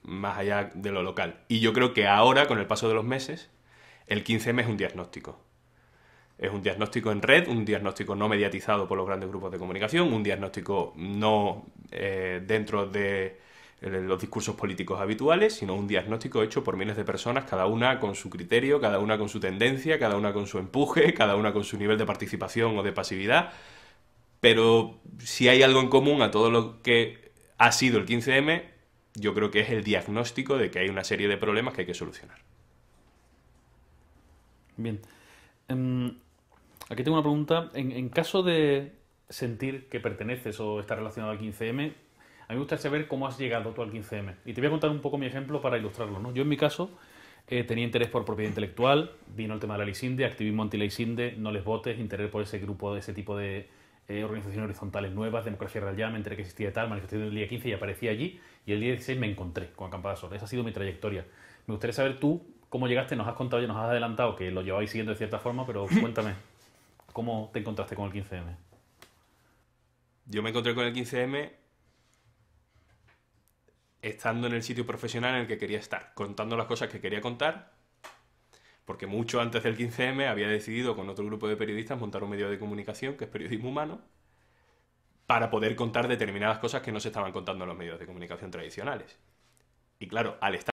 más allá de lo local. Y yo creo que ahora, con el paso de los meses, el 15M es un diagnóstico. Es un diagnóstico en red, un diagnóstico no mediatizado por los grandes grupos de comunicación, un diagnóstico no dentro de los discursos políticos habituales, sino un diagnóstico hecho por miles de personas, cada una con su criterio, cada una con su tendencia, cada una con su empuje, cada una con su nivel de participación o de pasividad. Pero si hay algo en común a todo lo que ha sido el 15M, yo creo que es el diagnóstico de que hay una serie de problemas que hay que solucionar. Bien. Aquí tengo una pregunta. En caso de sentir que perteneces o estás relacionado al 15M, a mí me gustaría saber cómo has llegado tú al 15M. Y te voy a contar un poco mi ejemplo para ilustrarlo, ¿no? Yo, en mi caso, tenía interés por propiedad intelectual, vino el tema de la Ley Sinde, activismo anti-Ley Sinde, no les votes, interés por ese grupo, ese tipo de organizaciones horizontales nuevas, Democracia Real Ya, me enteré que existía tal, manifestación del día 15 y aparecí allí, y el día 16 me encontré con Acampada Sol. Esa ha sido mi trayectoria. Me gustaría saber tú cómo llegaste. Nos has contado y nos has adelantado que lo lleváis siguiendo de cierta forma, pero cuéntame, ¿cómo te encontraste con el 15M? Yo me encontré con el 15M estando en el sitio profesional en el que quería estar, contando las cosas que quería contar, porque mucho antes del 15M había decidido con otro grupo de periodistas montar un medio de comunicación que es Periodismo Humano, para poder contar determinadas cosas que no se estaban contando en los medios de comunicación tradicionales. Y claro, al estar